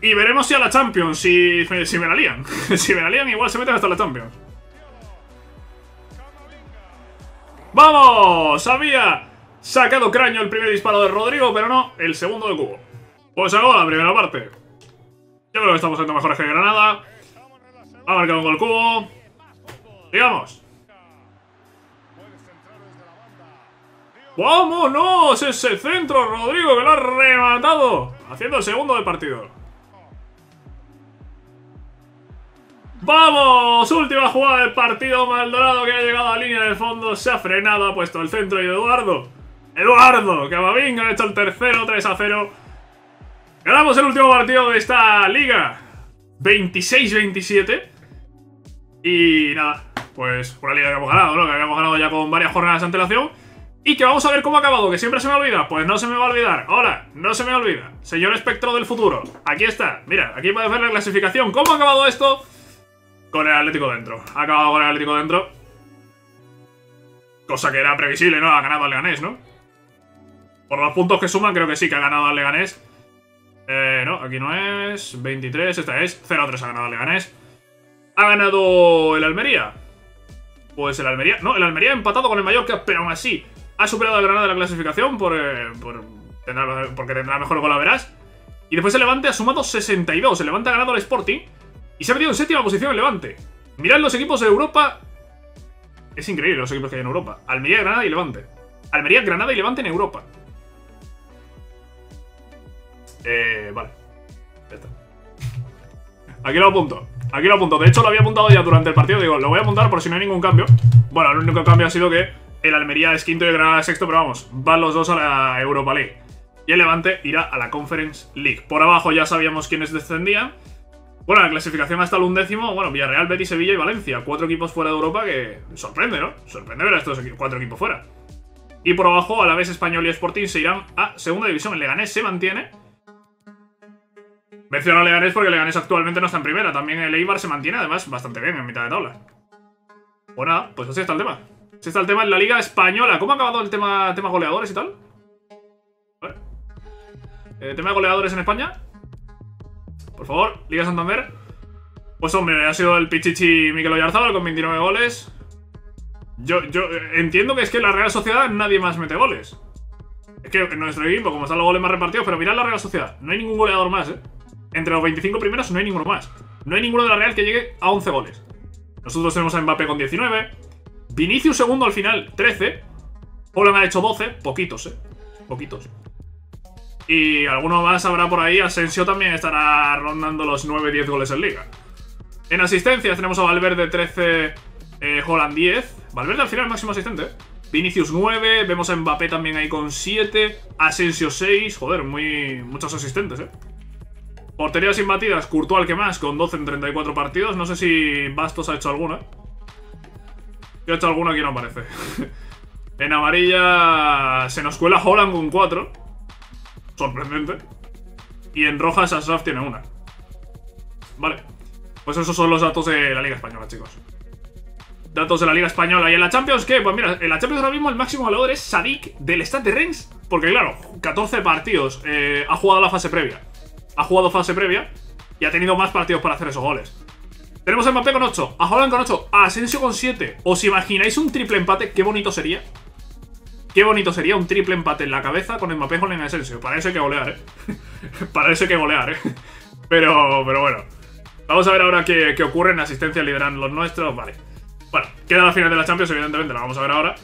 Y veremos si a la Champions, si, si me la lían. Si me la lían, igual se meten hasta la Champions. ¡Vamos! Había sacado cráneo el primer disparo de Rodrigo, pero no el segundo de Cubo. Pues acabó la primera parte. Yo creo que estamos siendo mejores que Granada. Ha marcado un gol Cubo. Digamos. ¡Vámonos! Ese centro, Rodrigo, que lo ha rematado. Haciendo el segundo del partido. ¡Vamos! Última jugada del partido. Maldonado, que ha llegado a línea de fondo. Se ha frenado, ha puesto el centro. Y Eduardo, Eduardo, Camavinga ha hecho el tercero, tres a cero. Ganamos el último partido de esta liga. veintiséis veintisiete. Y nada, pues una liga que hemos ganado, ¿no? Que habíamos ganado ya con varias jornadas de antelación. Y que vamos a ver cómo ha acabado, que siempre se me olvida. Pues no se me va a olvidar. Ahora, no se me olvida. Señor espectro del futuro. Aquí está. Mira, aquí puedes ver la clasificación. ¿Cómo ha acabado esto? Con el Atlético dentro. Ha acabado con el Atlético dentro. Cosa que era previsible, ¿no? Ha ganado al Leganés, ¿no? Por los puntos que suman, creo que sí que ha ganado al Leganés. Eh, no, aquí no es. veintitrés, esta es. cero a tres ha ganado al Leganés. Ha ganado el Almería. Pues el Almería... no, el Almería ha empatado con el Mallorca, pero aún así... ha superado al Granada en la clasificación por, eh, por tendrá, porque tendrá mejor gol, verás. Y después el Levante ha sumado sesenta y dos. El Levante ha ganado al Sporting y se ha metido en séptima posición el Levante. Mirad los equipos de Europa. Es increíble los equipos que hay en Europa. Almería, Granada y Levante. Almería, Granada y Levante en Europa. Eh, vale. Ya está. Aquí lo apunto. Aquí lo apunto. De hecho lo había apuntado ya durante el partido. Digo, lo voy a apuntar por si no hay ningún cambio. Bueno, el único cambio ha sido que... el Almería es quinto y el Granada es sexto, pero vamos, van los dos a la Europa League. Y el Levante irá a la Conference League. Por abajo ya sabíamos quiénes descendían. Bueno, la clasificación hasta el undécimo, bueno, Villarreal, Betis, Sevilla y Valencia. Cuatro equipos fuera de Europa que sorprende, ¿no? Sorprende ver a estos cuatro equipos fuera. Y por abajo, a la vez Español y Sporting se irán a segunda división. El Leganés se mantiene. Menciono al Leganés porque el Leganés actualmente no está en primera. También el Eibar se mantiene, además, bastante bien en mitad de tabla. Pues nada, pues así está el tema. Si está el tema en la Liga Española. ¿Cómo ha acabado el tema, tema goleadores y tal? A ver. Eh, tema de goleadores en España. Por favor, Liga Santander. Pues hombre, ha sido el pichichi Mikel Oyarzabal con veintinueve goles. Yo, yo entiendo que es que en la Real Sociedad nadie más mete goles. Es que en nuestro equipo, como están los goles más repartidos, pero mirad la Real Sociedad. No hay ningún goleador más, ¿eh? Entre los veinticinco primeros no hay ninguno más. No hay ninguno de la Real que llegue a once goles. Nosotros tenemos a Mbappé con diecinueve. Vinicius segundo al final, trece. Haaland ha hecho doce, poquitos, eh. Poquitos. Y alguno más habrá por ahí. Asensio también estará rondando los nueve diez goles en Liga. En asistencias tenemos a Valverde trece, eh, Haaland diez. Valverde al final máximo asistente, eh. Vinicius nueve, vemos a Mbappé también ahí con siete. Asensio seis, joder, muy muchos asistentes, eh. Porterías imbatidas, Courtois al que más, con doce en treinta y cuatro partidos. No sé si Bastos ha hecho alguna. Yo he hecho alguno aquí no aparece. En amarilla se nos cuela Haaland con cuatro. Sorprendente. Y en rojas Ashraf tiene una. Vale. Pues esos son los datos de la Liga Española, chicos. Datos de la Liga Española. Y en la Champions, ¿qué? Pues mira, en la Champions ahora mismo el máximo goleador es Sadik del Stade Rennes. Porque claro, catorce partidos, eh, ha jugado la fase previa. Ha jugado fase previa y ha tenido más partidos para hacer esos goles. Tenemos a Mbappé con ocho, a Haaland con ocho, a Asensio con siete. ¿Os imagináis un triple empate? Qué bonito sería. Qué bonito sería un triple empate en la cabeza con Mbappé, Haaland y Asensio. Para eso hay que golear, ¿eh? Para eso hay que golear, ¿eh? Pero, pero bueno. Vamos a ver ahora qué, qué ocurre. En asistencia lideran los nuestros. Vale. Bueno, queda la final de la Champions, evidentemente. La vamos a ver ahora.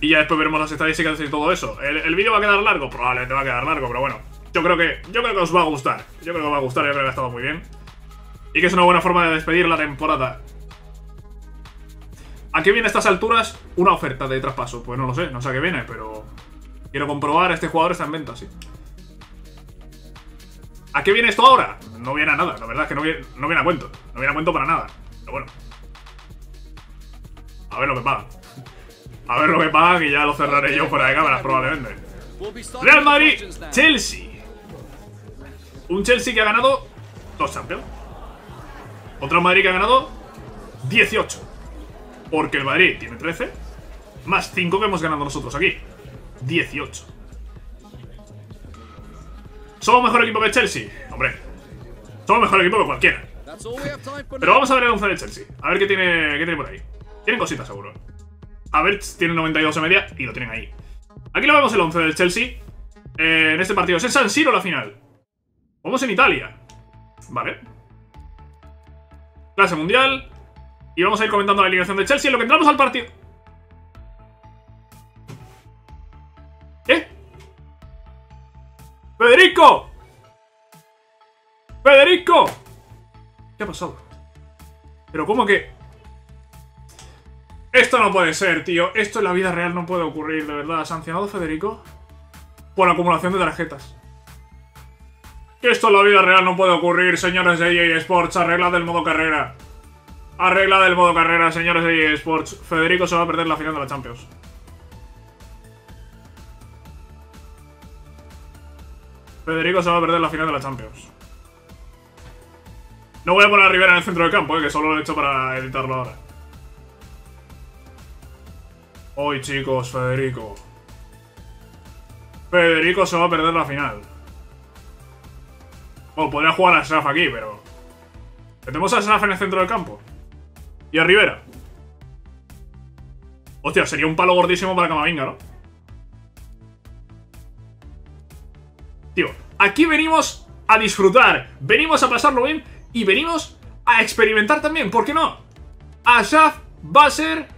Y ya después veremos las estadísticas y todo eso. ¿El, el vídeo va a quedar largo? Probablemente va a quedar largo, pero bueno. Yo creo que yo creo que os va a gustar. Yo creo que os va a gustar, yo creo que ha estado muy bien. Y que es una buena forma de despedir la temporada. ¿A qué viene a estas alturas una oferta de traspaso? Pues no lo sé, no sé a qué viene, pero quiero comprobar, este jugador está en venta, sí. ¿A qué viene esto ahora? No viene a nada, la verdad es que no viene, no viene a cuento. No viene a cuento para nada, pero bueno. A ver lo que pagan. A ver lo que pagan y ya lo cerraré yo fuera de cámaras probablemente. Real Madrid, Chelsea. Un Chelsea que ha ganado dos Champions. Otro Madrid que ha ganado dieciocho. Porque el Madrid tiene trece, más cinco que hemos ganado nosotros aquí. dieciocho. ¿Somos mejor equipo que Chelsea? Hombre, somos mejor equipo que cualquiera. Pero vamos a ver el once de Chelsea. A ver qué tiene, qué tiene por ahí. Tienen cositas seguro. A ver, tienen noventa y dos en media y lo tienen ahí. Aquí lo vemos el once del Chelsea. Eh, en este partido. ¿Es en San Siro la final? Vamos en Italia. Vale. Clase mundial. Y vamos a ir comentando la alineación de Chelsea en lo que entramos al partido. ¿Qué? ¡Federico! ¡Federico! ¿Qué ha pasado? Pero ¿cómo que...? Esto no puede ser, tío. Esto en la vida real no puede ocurrir, de verdad. Sancionado Federico por acumulación de tarjetas. Que esto en la vida real no puede ocurrir, señores de E A Sports. Arreglad el modo carrera. Arregla del modo carrera, señores de E A Sports. Federico se va a perder la final de la Champions. Federico se va a perder la final de la Champions. No voy a poner a Rivera en el centro del campo, eh, que solo lo he hecho para editarlo ahora. Hoy, chicos, Federico. Federico se va a perder la final. Bueno, podría jugar a Achraf aquí, pero... Tenemos a Achraf en el centro del campo. Y a Rivera. Hostia, sería un palo gordísimo para Camavinga, ¿no? Tío, aquí venimos a disfrutar. Venimos a pasarlo bien. Y venimos a experimentar también, ¿por qué no? Achraf va a ser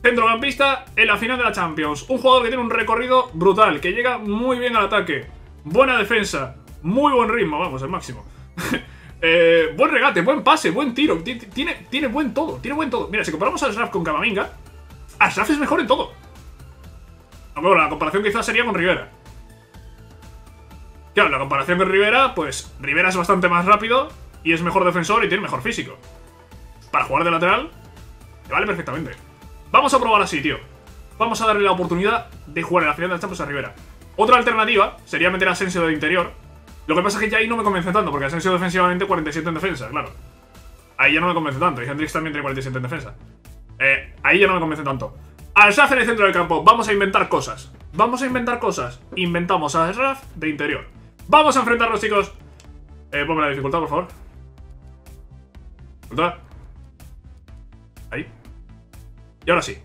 centrocampista en la final de la Champions. Un jugador que tiene un recorrido brutal, que llega muy bien al ataque. Buena defensa, muy buen ritmo. Vamos, el máximo. Eh, buen regate, buen pase, buen tiro. Tiene, tiene buen todo, tiene buen todo. Mira, si comparamos a Achraf con Camavinga, Achraf es mejor en todo. Bueno, la comparación quizás sería con Rivera. Claro, la comparación con Rivera, pues Rivera es bastante más rápido y es mejor defensor y tiene mejor físico. Para jugar de lateral, le vale perfectamente. Vamos a probar así, tío. Vamos a darle la oportunidad de jugar en la final de la Champions a Rivera. Otra alternativa sería meter a Asensio de interior. Lo que pasa es que ya ahí no me convence tanto, porque Asensio defensivamente cuarenta y siete en defensa, claro. Ahí ya no me convence tanto, y Hendrix también tiene cuarenta y siete en defensa. Eh, ahí ya no me convence tanto. Achraf en el centro del campo, vamos a inventar cosas. Vamos a inventar cosas. Inventamos a Achraf de interior. Vamos a enfrentarnos, chicos. Eh, ponme la dificultad, por favor. Dificultad. Ahí. Y ahora sí.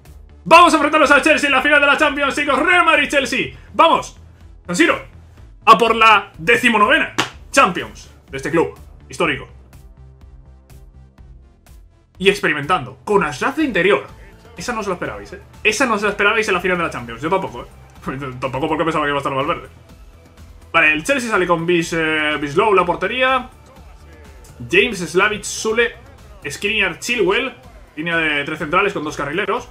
Vamos a enfrentarnos al Chelsea en la final de la Champions, chicos. Real Madrid-Chelsea. ¡Vamos! San Siro. A por la decimonovena Champions de este club histórico. Y experimentando con Achraf de interior. Esa no os la esperabais, ¿eh? Esa no os la esperabais en la final de la Champions. Yo tampoco, ¿eh? Tampoco, porque pensaba que iba a estar Valverde. Vale, el Chelsea sale con Bis, eh, Bislow, la portería. James, Slavic, Sule, Skriniar, Chilwell. Línea de tres centrales con dos carrileros.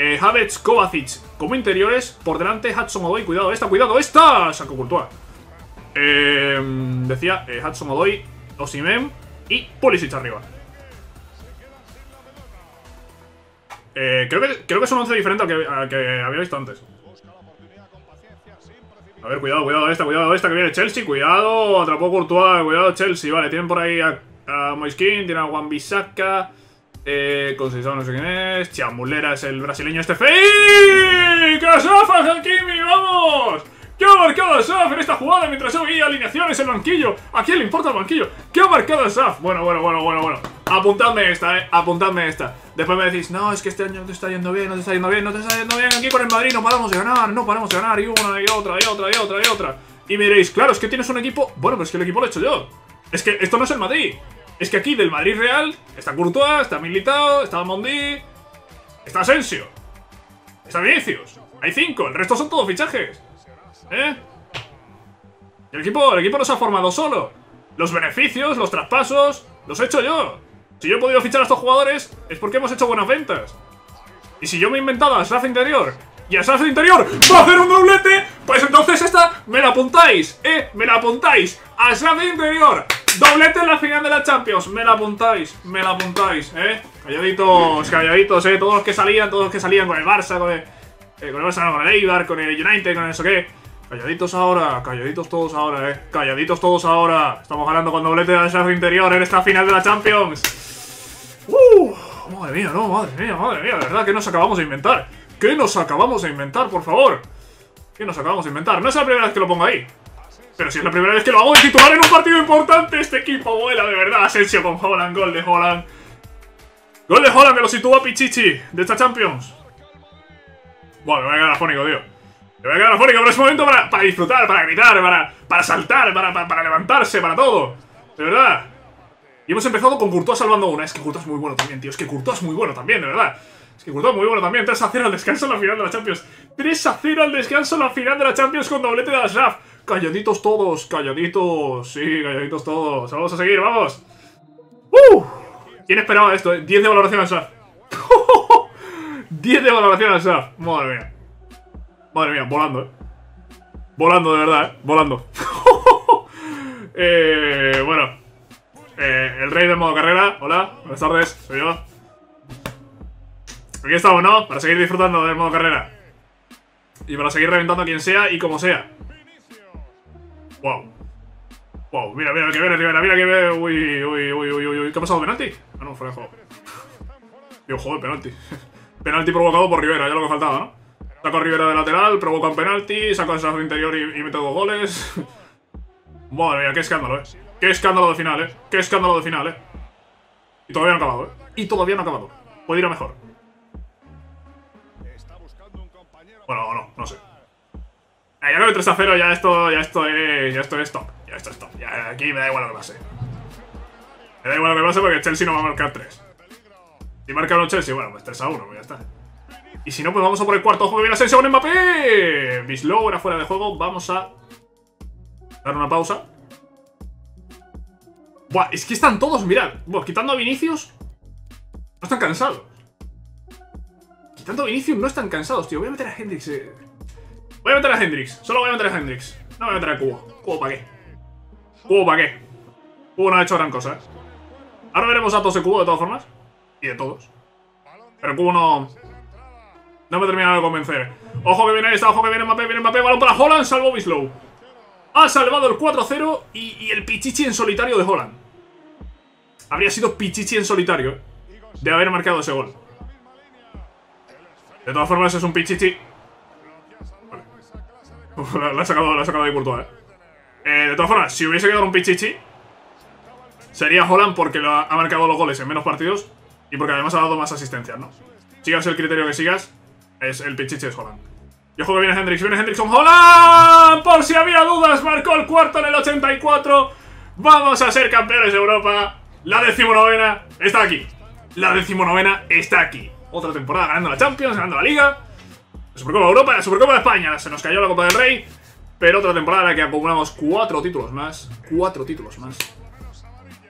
Eh, Havertz, Kovacic como interiores. Por delante, Hudson-Odoi. Cuidado esta, cuidado esta. Sacó Courtois. Eh, decía eh, Hudson-Odoi, Osimhen y Pulisic arriba. Eh, creo, que, creo que son once diferentes al que, al que había visto antes. A ver, cuidado, cuidado esta, cuidado esta que viene Chelsea. Cuidado, atrapó Courtois. Cuidado Chelsea. Vale, tienen por ahí a, a Moiskin, tienen a Wan-Bissaka. Eh, Conceição no sé quién es. Chiambulera es el brasileño este. ¡Fake! ¡Asaf Hakimi! ¡Vamos! ¡Qué ha marcado Asaf en esta jugada mientras oía alineaciones en el banquillo! ¿A quién le importa el banquillo? ¡Qué ha marcado Asaf! Bueno, bueno, bueno, bueno, bueno. Apuntadme esta, eh. Apuntadme esta. Después me decís, no, es que este año no te está yendo bien, no te está yendo bien, no te está yendo bien. Aquí con el Madrid no paramos de ganar, no paramos de ganar. Y una, y otra, y otra, y otra, y otra. Y me diréis, claro, es que tienes un equipo... Bueno, pero es que el equipo lo he hecho yo. Es que esto no es el Madrid. Es que aquí del Madrid Real está Courtois, está Militao, está Mondi, está Asensio, está Vinicius. Hay cinco, el resto son todos fichajes. ¿Eh? El equipo, el equipo no se ha formado solo. Los beneficios, los traspasos, los he hecho yo. Si yo he podido fichar a estos jugadores es porque hemos hecho buenas ventas. Y si yo me he inventado a Asaf interior y a Asaf interior va a hacer un doblete, pues entonces esta me la apuntáis, ¿eh? Me la apuntáis. A Asaf interior, doblete en la final de la Champions. Me la apuntáis, me la apuntáis, ¿eh? Calladitos, calladitos, ¿eh? Todos los que salían, todos los que salían con el Barça, con el, eh, con el Barça, no, con el Eibar, con el United, con el eso qué. Calladitos ahora, calladitos todos ahora, eh. Calladitos todos ahora. Estamos ganando con doblete de Asaf interior en esta final de la Champions. ¡Uh! Madre mía, no, madre mía, madre mía. La verdad, ¿qué nos acabamos de inventar? ¿Qué nos acabamos de inventar, por favor? ¿Qué nos acabamos de inventar? No es la primera vez que lo pongo ahí. Pero si es la primera vez que lo hago de titular en un partido importante. Este equipo vuela, de verdad. Asensio con Haaland, gol de Haaland. Gol de Haaland que lo sitúa Pichichi de esta Champions. Bueno, me voy a quedar afónico, tío. Me voy a quedar afónico, pero es momento para, para disfrutar, para gritar, para, para saltar, para, para, para levantarse, para todo. De verdad. Y hemos empezado con Courtois salvando una. Es que Courtois es muy bueno también, tío. Es que Courtois es muy bueno también, de verdad. Es que Courtois es muy bueno también. tres a cero al descanso en la final de la Champions. tres a cero al descanso en la final de la Champions con doblete de Ashraf. Calladitos todos, calladitos. Sí, calladitos todos. Vamos a seguir, vamos. ¡Uh! ¿Quién esperaba esto, eh? diez de valoración a Ashraf. diez de valoración a Ashraf. Madre mía. Madre mía, volando, eh. Volando, de verdad, eh. Volando. eh, bueno. Eh, el rey del modo carrera. Hola, buenas tardes, soy yo. Aquí estamos, ¿no? Para seguir disfrutando del modo carrera. Y para seguir reventando a quien sea y como sea. Wow. Wow, mira, mira, que viene Rivera, mira que viene. Uy, uy, uy, uy, uy, uy. ¿Qué ha pasado? ¿Penalti? Ah, no, fuera de juego. Digo, joder, penalti. Penalti provocado por Rivera, ya lo que faltaba, ¿no? Saco a Rivera de lateral, provoca un penalti, saco a Asaf de interior y, y meto dos goles. Madre mía, qué escándalo, eh. Qué escándalo de final, eh. Qué escándalo de final, eh. Y todavía no ha acabado, eh. Y todavía no ha acabado. Puede ir a mejor. Bueno, o no, no sé. Ya creo que tres a cero, ya esto, ya esto es. Ya esto es top. Ya esto es top. Ya aquí me da igual lo que pase. Me da igual lo que pase porque Chelsea no va a marcar tres. Si marca uno Chelsea, bueno, pues tres a uno, pues ya está. Y si no, pues vamos a por el cuarto. ¡Ojo que viene Asensio con Mbappé! Bislow era fuera de juego. Vamos a dar una pausa. Buah, es que están todos, mirad. Buah, quitando a Vinicius, no están cansados. Quitando a Vinicius, no están cansados, tío. Voy a meter a Hendrix. Eh. Voy a meter a Hendrix. Solo voy a meter a Hendrix. No voy a meter a Cubo. ¿Cubo para qué? ¿Cubo para qué? Cubo no ha hecho gran cosa, ¿eh? Ahora veremos datos de Cubo, de todas formas. Y de todos. Pero Cubo no... No me he terminado de convencer. Ojo que viene esta, ojo que viene Mbappé, viene Mbappé. Balón para Haaland, salvo Bislow. Ha salvado el cuatro a cero y, y el pichichi en solitario de Haaland. Habría sido pichichi en solitario de haber marcado ese gol. De todas formas es un pichichi. Vale. La ha sacado, la ha sacado de Courtois, ¿eh? Eh, de todas formas, si hubiese quedado un pichichi sería Haaland porque lo ha, ha marcado los goles en menos partidos y porque además ha dado más asistencias, ¿no? Sigas el criterio que sigas. Es el pichiche de Haaland. Y ojo que viene Hendrix. Viene Hendrix con Haaland. Por si había dudas, marcó el cuarto en el ochenta y cuatro. Vamos a ser campeones de Europa. La decimonovena está aquí. La decimonovena está aquí. Otra temporada ganando la Champions, ganando la Liga, la Supercopa de Europa, la Supercopa de España. Se nos cayó la Copa del Rey. Pero otra temporada en la que acumulamos cuatro títulos más. Cuatro títulos más.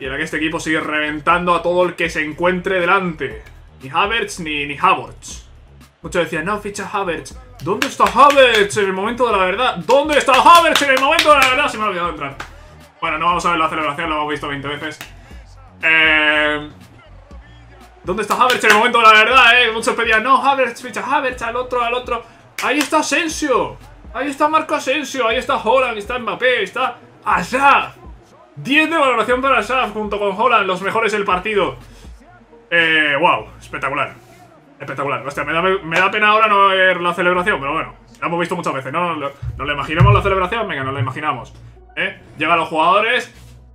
Y en la que este equipo sigue reventando a todo el que se encuentre delante. Ni Havertz ni, ni Havertz. Muchos decían, no, ficha Havertz. ¿Dónde está Havertz en el momento de la verdad? ¿Dónde está Havertz en el momento de la verdad? Se me ha olvidado entrar. Bueno, no vamos a ver la celebración, la hemos visto veinte veces. Eh... ¿Dónde está Havertz en el momento de la verdad, eh? Muchos pedían, no, Havertz, ficha Havertz, al otro, al otro. Ahí está Asensio. Ahí está Marco Asensio, ahí está Haaland, está Mbappé, está Asaf. diez de valoración para Asaf junto con Haaland, los mejores del partido. Eh, wow, espectacular. Espectacular. Hostia, me da, me da pena ahora no ver la celebración, pero bueno, la hemos visto muchas veces, ¿no? Nos, nos la imaginamos la celebración, venga, nos la imaginamos. ¿Eh? Llegan los jugadores,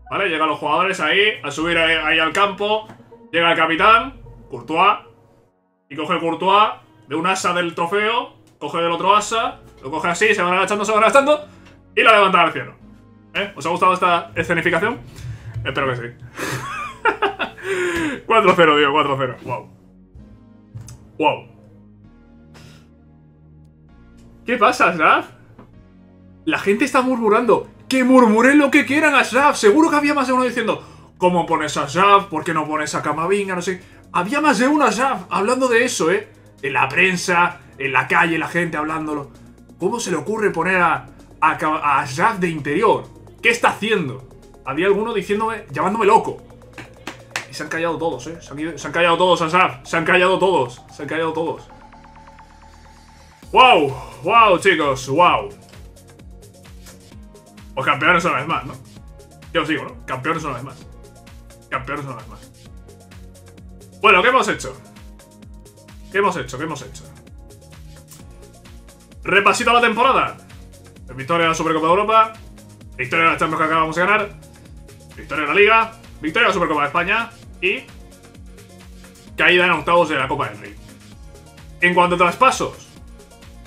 ¿vale? Llegan los jugadores ahí, a subir ahí, ahí al campo. Llega el capitán, Courtois, y coge Courtois de un asa del trofeo, coge del otro asa, lo coge así, se van agachando, se van agachando, y la levantan al cielo. ¿Eh? ¿Os ha gustado esta escenificación? Espero que sí. cuatro cero, tío, cuatro cero. Wow. Wow. ¿Qué pasa, Ashraf? La gente está murmurando. ¡Que murmuren lo que quieran, Ashraf! Seguro que había más de uno diciendo ¿cómo pones a Ashraf? ¿Por qué no pones a Camavinga? No sé. Había más de uno, Ashraf, hablando de eso, ¿eh? En la prensa, en la calle, la gente hablándolo. ¿Cómo se le ocurre poner a, a, a Ashraf de interior? ¿Qué está haciendo? Había alguno diciéndome, llamándome loco. Y se han callado todos, ¿eh? Se han, ido, se han callado todos, Ashraf. Se han callado todos. Se han callado todos. ¡Wow! ¡Wow, chicos! ¡Wow! Pues campeones una vez más, ¿no? Ya os digo, ¿no? Campeones una vez más. Campeones una vez más. Bueno, ¿qué hemos hecho? ¿Qué hemos hecho? ¿Qué hemos hecho? Repasito a la temporada. Victoria en la Supercopa de Europa. Victoria en la Champions que acabamos de ganar. Victoria en la Liga. Victoria en la Supercopa de España. Y caída en octavos de la Copa del Rey. En cuanto a traspasos,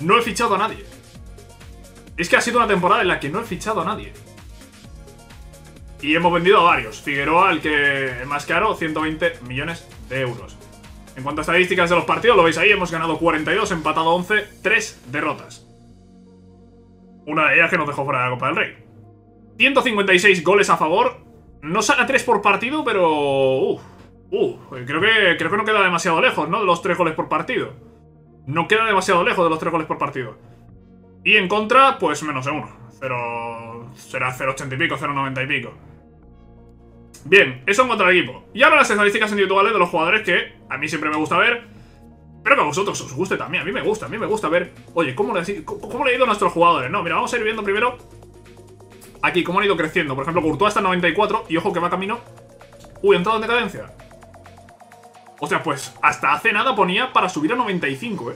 no he fichado a nadie. Es que ha sido una temporada en la que no he fichado a nadie. Y hemos vendido a varios. Figueroa, el que más caro, ciento veinte millones de euros. En cuanto a estadísticas de los partidos, lo veis ahí, hemos ganado cuarenta y dos, empatado once, tres derrotas. Una de ellas que nos dejó fuera de la Copa del Rey. ciento cincuenta y seis goles a favor. No saca tres por partido, pero... Uh, uh, creo que, creo que no queda demasiado lejos, ¿no? De los tres goles por partido. No queda demasiado lejos de los tres goles por partido. Y en contra, pues menos de uno. Pero será cero coma ochenta y pico, cero coma noventa y pico. Bien, eso en contra el equipo. Y ahora las estadísticas individuales de los jugadores que a mí siempre me gusta ver. Pero que a vosotros os guste también. A mí me gusta, a mí me gusta ver. Oye, ¿cómo le, cómo le ha ido a nuestros jugadores? No, mira, vamos a ir viendo primero aquí cómo han ido creciendo. Por ejemplo, Courtois está en noventa y cuatro y ojo que va camino. Uy, ha entrado en decadencia. O sea, pues hasta hace nada ponía para subir a noventa y cinco, eh.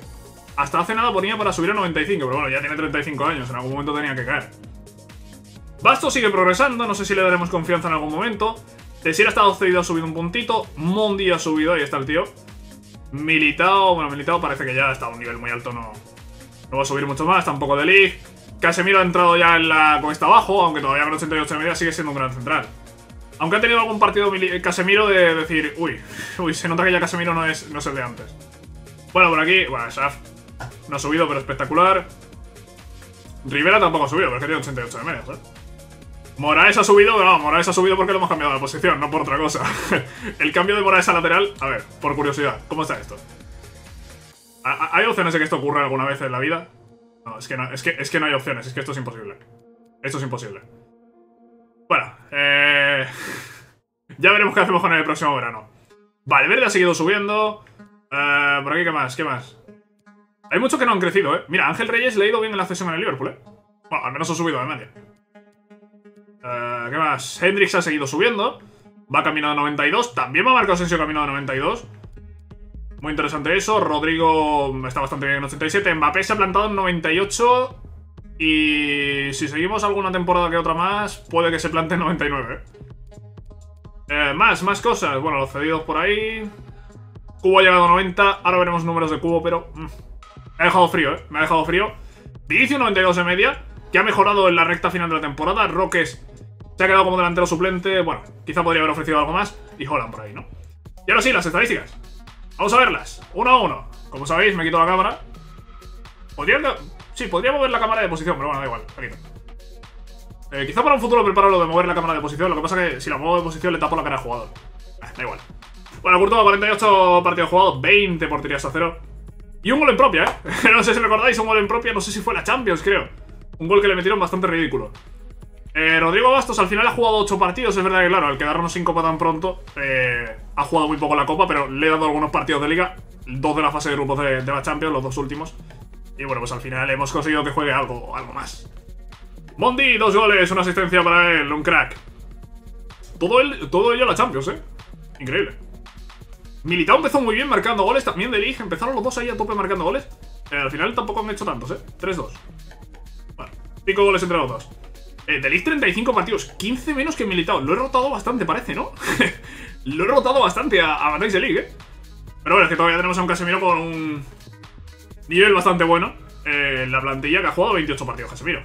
Hasta hace nada ponía para subir a noventa y cinco, pero bueno, ya tiene treinta y cinco años, en algún momento tenía que caer. Bastos sigue progresando, no sé si le daremos confianza en algún momento. Tessier ha estado cedido, ha subido un puntito. Mondi ha subido, ahí está el tío. Militao, bueno, Militao parece que ya está a un nivel muy alto, no, no va a subir mucho más, tampoco de League. Casemiro ha entrado ya en la cuesta abajo, aunque todavía con ochenta y ocho de media sigue siendo un gran central. Aunque ha tenido algún partido Casemiro de decir, uy, uy, se nota que ya Casemiro no es, no es el de antes. Bueno, por aquí, bueno, Shaf no ha subido, pero espectacular. Rivera tampoco ha subido, pero es que tiene ochenta y ocho de menos, ¿eh? Morales ha subido, pero no, Morales ha subido porque lo hemos cambiado de posición, no por otra cosa. El cambio de Morales a lateral, a ver, por curiosidad, ¿cómo está esto? ¿Hay opciones de que esto ocurra alguna vez en la vida? No, es que no, es que, es que no hay opciones, es que esto es imposible. Esto es imposible. Bueno, eh... ya veremos qué hacemos con el próximo verano. Valverde ha seguido subiendo. Eh, por aquí, ¿qué más? ¿Qué más? Hay muchos que no han crecido, ¿eh? Mira, Ángel Reyes le ha ido bien en la cesión en el Liverpool, ¿eh? Bueno, al menos ha subido de media. Uh, ¿Qué más? Hendrix ha seguido subiendo. Va camino a noventa y dos. También va a marcar Asensio camino a noventa y dos. Muy interesante eso. Rodrigo está bastante bien en ochenta y siete. Mbappé se ha plantado en noventa y ocho. Y si seguimos alguna temporada que otra más, puede que se plante en noventa y nueve, ¿eh? Uh, más, más cosas. Bueno, los cedidos por ahí. Cubo ha llegado a noventa. Ahora veremos números de Cubo, pero... Mm. Me ha dejado frío, ¿eh? Me ha dejado frío. Vinicius noventa y dos de media, que ha mejorado en la recta final de la temporada. Roque se ha quedado como delantero suplente. Bueno, quizá podría haber ofrecido algo más. Y Haaland por ahí, ¿no? Y ahora sí, las estadísticas. Vamos a verlas. Uno a uno. Como sabéis, me quito la cámara. Podría... Sí, podría mover la cámara de posición, pero bueno, da igual. La quito. Eh, quizá para un futuro preparo lo de mover la cámara de posición. Lo que pasa es que si la muevo de posición le tapo la cara al jugador. Eh, da igual. Bueno, Courtois, cuarenta y ocho partidos jugados, veinte por tiras a cero. Y un gol en propia, ¿eh? No sé si recordáis, un gol en propia, no sé si fue la Champions, creo. Un gol que le metieron bastante ridículo. Eh, Rodrigo Bastos al final ha jugado ocho partidos, es verdad que claro, al quedarnos sin copa tan pronto, eh, ha jugado muy poco la copa, pero le he dado algunos partidos de liga, dos de la fase de grupos de, de la Champions, los dos últimos. Y bueno, pues al final hemos conseguido que juegue algo, algo más. Mondi, dos goles, una asistencia para él, un crack. Todo, el, todo ello en la Champions, ¿eh? Increíble. Militao empezó muy bien marcando goles también de Lig. Empezaron los dos ahí a tope marcando goles. Eh, al final tampoco han hecho tantos, ¿eh? tres dos. Bueno, cinco goles entre los dos. Eh, de Ligt treinta y cinco partidos, quince menos que Militao. Lo he rotado bastante, parece, ¿no? Lo he rotado bastante a, a Matthijs de Ligt, ¿eh? Pero bueno, es que todavía tenemos a un Casemiro con un nivel bastante bueno. Eh, la plantilla que ha jugado veintiocho partidos Casemiro.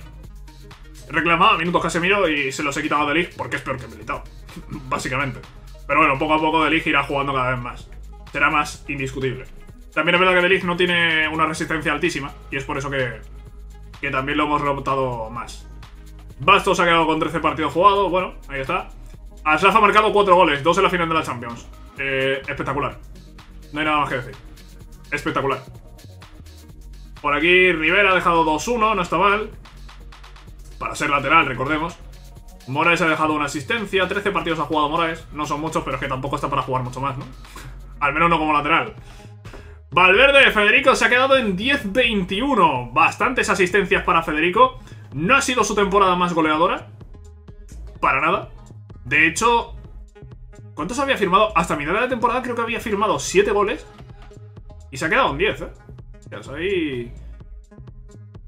Reclamaba minutos Casemiro y se los he quitado a de Ligt porque es peor que Militao, básicamente. Pero bueno, poco a poco de Ligt irá jugando cada vez más. Será más indiscutible. También es verdad que de Ligt no tiene una resistencia altísima y es por eso que, que también lo hemos rotado más. Bastos ha quedado con trece partidos jugados. Bueno, ahí está. Achraf ha marcado cuatro goles, dos en la final de la Champions. eh, Espectacular. No hay nada más que decir. Espectacular. Por aquí Rivera ha dejado dos uno. No está mal. Para ser lateral, recordemos. Morales ha dejado una asistencia. trece partidos ha jugado Morales. No son muchos, pero es que tampoco está para jugar mucho más, ¿no? Al menos no como lateral. Valverde, Federico se ha quedado en diez veintiuno. Bastantes asistencias para Federico. No ha sido su temporada más goleadora, para nada. De hecho, ¿cuántos había firmado? Hasta mitad de la temporada creo que había firmado siete goles y se ha quedado en diez, ¿eh? O sea, ahí,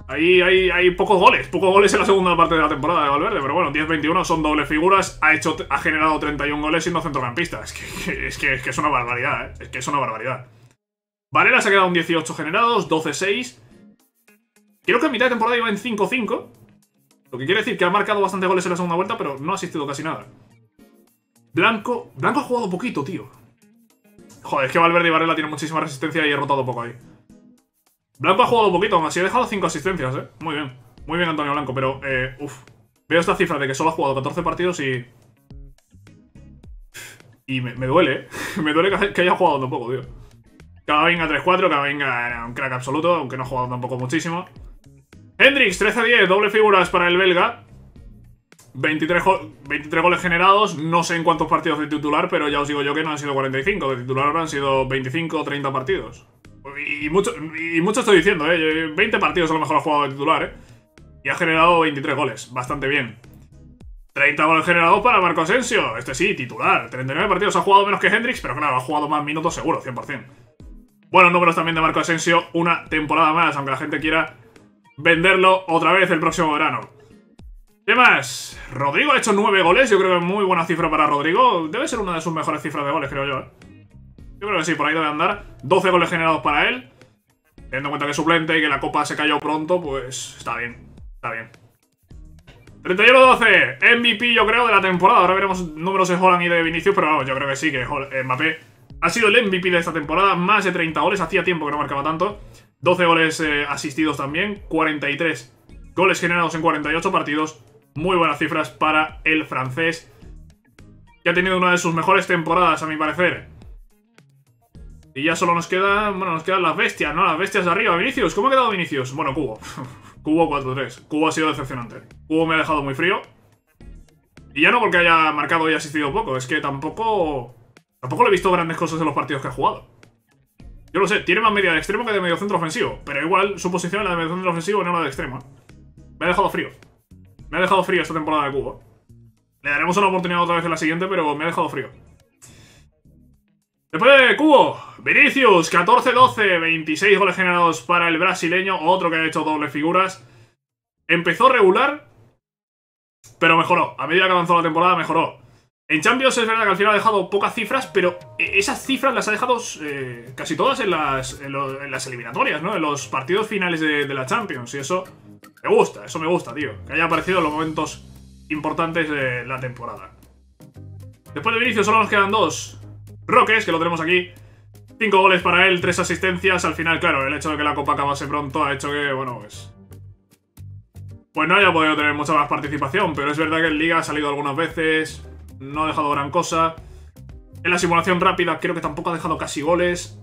ahí, ahí, hay pocos goles. Pocos goles en la segunda parte de la temporada de Valverde. Pero bueno, diez veintiuno son doble figuras. Ha, hecho, ha generado treinta y uno goles siendo centrocampista. Es que es, que, es, que es una barbaridad, ¿eh? Es que es una barbaridad. Varela se ha quedado en dieciocho generados, doce seis. Creo que a mitad de temporada iba en cinco cinco. Lo que quiere decir que ha marcado bastante goles en la segunda vuelta, pero no ha asistido casi nada. Blanco... Blanco ha jugado poquito, tío. Joder, es que Valverde y Varela tienen muchísima resistencia y he rotado poco ahí. Blanco ha jugado poquito, aún así ha dejado cinco asistencias, eh. Muy bien. Muy bien, Antonio Blanco, pero... Eh, uf. Veo esta cifra de que solo ha jugado catorce partidos y... Y me, me duele, eh. Me duele que haya jugado tampoco, tío. Camavinga tres cuatro, Camavinga era un crack absoluto, aunque no ha jugado tampoco muchísimo. Hendrix, trece a diez, doble figuras para el belga. veintitrés, veintitrés goles generados, no sé en cuántos partidos de titular, pero ya os digo yo que no han sido cuarenta y cinco. De titular ahora han sido veinticinco o treinta partidos. Y mucho, y mucho estoy diciendo, ¿eh? veinte partidos a lo mejor ha jugado de titular, ¿eh? Y ha generado veintitrés goles, bastante bien. treinta goles generados para Marco Asensio, este sí, titular. treinta y nueve partidos, ha jugado menos que Hendrix, pero claro, ha jugado más minutos seguro, cien por cien. Buenos números también de Marco Asensio, una temporada más, aunque la gente quiera... venderlo otra vez el próximo verano. ¿Qué más? Rodrigo ha hecho nueve goles. Yo creo que es muy buena cifra para Rodrigo. Debe ser una de sus mejores cifras de goles, creo yo, ¿eh? Yo creo que sí, por ahí debe andar. doce goles generados para él. Teniendo en cuenta que es suplente y que la copa se cayó pronto, pues está bien. Está bien. treinta y uno doce. M V P, yo creo, de la temporada. Ahora veremos números de Haaland y de Vinicius, pero vamos, yo creo que sí, que Mbappé ha sido el M V P de esta temporada. Más de treinta goles. Hacía tiempo que no marcaba tanto. doce goles eh, asistidos también, cuarenta y tres goles generados en cuarenta y ocho partidos. Muy buenas cifras para el francés, que ha tenido una de sus mejores temporadas, a mi parecer. Y ya solo nos quedan, bueno, nos quedan las bestias, ¿no? Las bestias de arriba. Vinicius, ¿cómo ha quedado Vinicius? Bueno, Cubo. Cubo cuatro tres. Cubo ha sido decepcionante. Cubo me ha dejado muy frío. Y ya no porque haya marcado y asistido poco, es que tampoco... Tampoco le he visto grandes cosas en los partidos que ha jugado. Yo lo sé, tiene más media de extremo que de medio centro ofensivo, pero igual su posición es la de medio centro ofensivo y no la de extremo. Me ha dejado frío. Me ha dejado frío esta temporada de Cubo. Le daremos una oportunidad otra vez en la siguiente, pero me ha dejado frío. Después de Cubo, Vinicius, catorce doce, veintiséis goles generados para el brasileño, otro que ha hecho dobles figuras. Empezó regular, pero mejoró. A medida que avanzó la temporada, mejoró. En Champions es verdad que al final ha dejado pocas cifras, pero esas cifras las ha dejado eh, casi todas en las, en, lo, en las eliminatorias, ¿no? En los partidos finales de, de la Champions. Y eso me gusta, eso me gusta, tío. Que haya aparecido en los momentos importantes de la temporada. Después de Vinicius solo nos quedan dos. Roques, que lo tenemos aquí. Cinco goles para él, tres asistencias. Al final, claro, el hecho de que la Copa acabase pronto ha hecho que, bueno, pues... Pues no haya podido tener mucha más participación, pero es verdad que en Liga ha salido algunas veces... No ha dejado gran cosa. En la simulación rápida creo que tampoco ha dejado casi goles.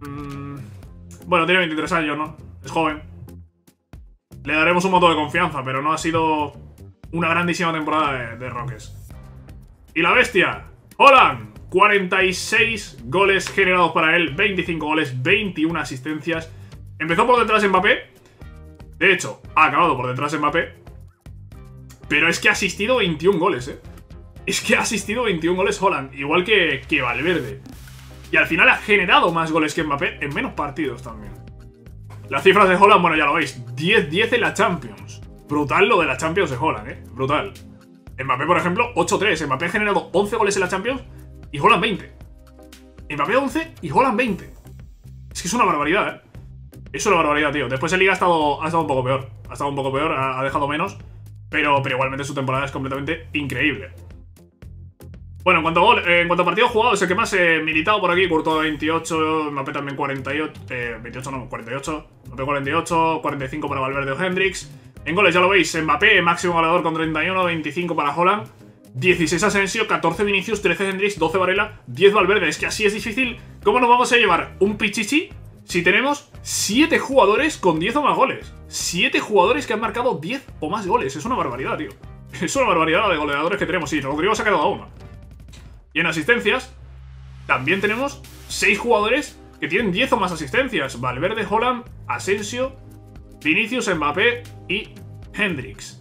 Mm, bueno, tiene veintitrés años, ¿no? Es joven. Le daremos un voto de confianza, pero no ha sido una grandísima temporada de, de Roques. Y la bestia, Haaland. cuarenta y seis goles generados para él, veinticinco goles, veintiuna asistencias. Empezó por detrás Mbappé. De hecho, ha acabado por detrás Mbappé. Pero es que ha asistido veintiún goles, ¿eh? Es que ha asistido veintiún goles Haaland, igual que, que Valverde. Y al final ha generado más goles que Mbappé en menos partidos también. Las cifras de Haaland, bueno, ya lo veis, diez diez en la Champions. Brutal lo de la Champions de Haaland, eh, brutal. Mbappé, por ejemplo, ocho tres. Mbappé ha generado once goles en la Champions y Haaland veinte. Mbappé once y Haaland veinte. Es que es una barbaridad, eh. Es una barbaridad, tío. Después en Liga ha estado, ha estado un poco peor. Ha estado un poco peor, ha, ha dejado menos. Pero, pero igualmente su temporada es completamente increíble. Bueno, en cuanto a, gol, eh, en cuanto a partido jugado, es el que más he eh, militado por aquí. Courtois veintiocho, Mbappé también cuarenta y ocho. Eh, veintiocho no, cuarenta y ocho. Mbappé cuarenta y ocho, cuarenta y cinco para Valverde o Hendrix. En goles ya lo veis, Mbappé, máximo goleador con treinta y uno, veinticinco para Haaland, dieciséis Asensio, catorce Vinicius, trece Hendrix, doce Varela, diez Valverde. Es que así es difícil. ¿Cómo nos vamos a llevar un pichichi si tenemos siete jugadores con diez o más goles? siete jugadores que han marcado diez o más goles. Es una barbaridad, tío. Es una barbaridad de goleadores que tenemos. Sí, Rodrigo se ha quedado a uno. Y en asistencias también tenemos seis jugadores que tienen diez o más asistencias. Valverde, Haaland, Asensio, Vinicius, Mbappé y Hendrix.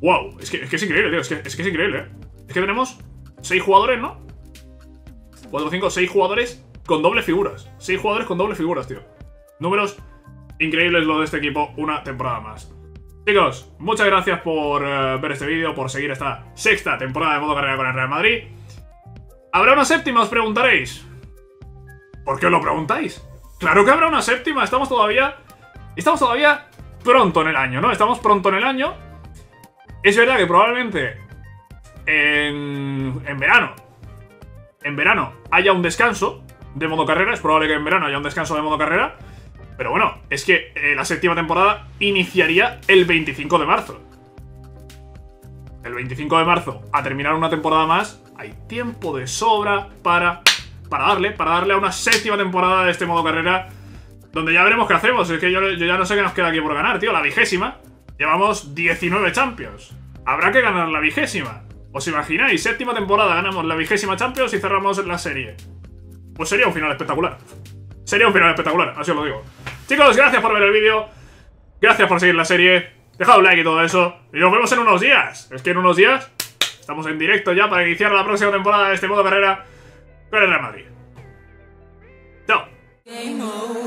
Wow, es que, es que es increíble, tío. Es que, es que es increíble, ¿eh? Es que tenemos seis jugadores, ¿no? cuatro, cinco, seis jugadores con doble figuras. seis jugadores con doble figuras, tío. Números increíbles lo de este equipo. Una temporada más. Chicos, muchas gracias por uh, ver este vídeo, por seguir esta sexta temporada de modo carrera con el Real Madrid. ¿Habrá una séptima? Os preguntaréis. ¿Por qué os lo preguntáis? Claro que habrá una séptima. Estamos todavía... Estamos todavía pronto en el año, ¿no? Estamos pronto en el año. Es verdad que probablemente en, en verano, en verano haya un descanso de modo carrera. Es probable que en verano haya un descanso de modo carrera. Pero bueno, es que eh, la séptima temporada iniciaría el veinticinco de marzo. El veinticinco de marzo, a terminar una temporada más, hay tiempo de sobra para, para darle, para darle a una séptima temporada de este modo carrera. Donde ya veremos qué hacemos. Es que yo, yo ya no sé qué nos queda aquí por ganar, tío. La vigésima. Llevamos diecinueve Champions. Habrá que ganar la vigésima. ¿Os imagináis? Séptima temporada, ganamos la vigésima Champions y cerramos la serie. Pues sería un final espectacular. Sería un final espectacular, así os lo digo. Chicos, gracias por ver el vídeo. Gracias por seguir la serie. Dejad un like y todo eso. Y nos vemos en unos días. Es que en unos días estamos en directo ya para iniciar la próxima temporada de este modo carrera con el Real Madrid. Chao.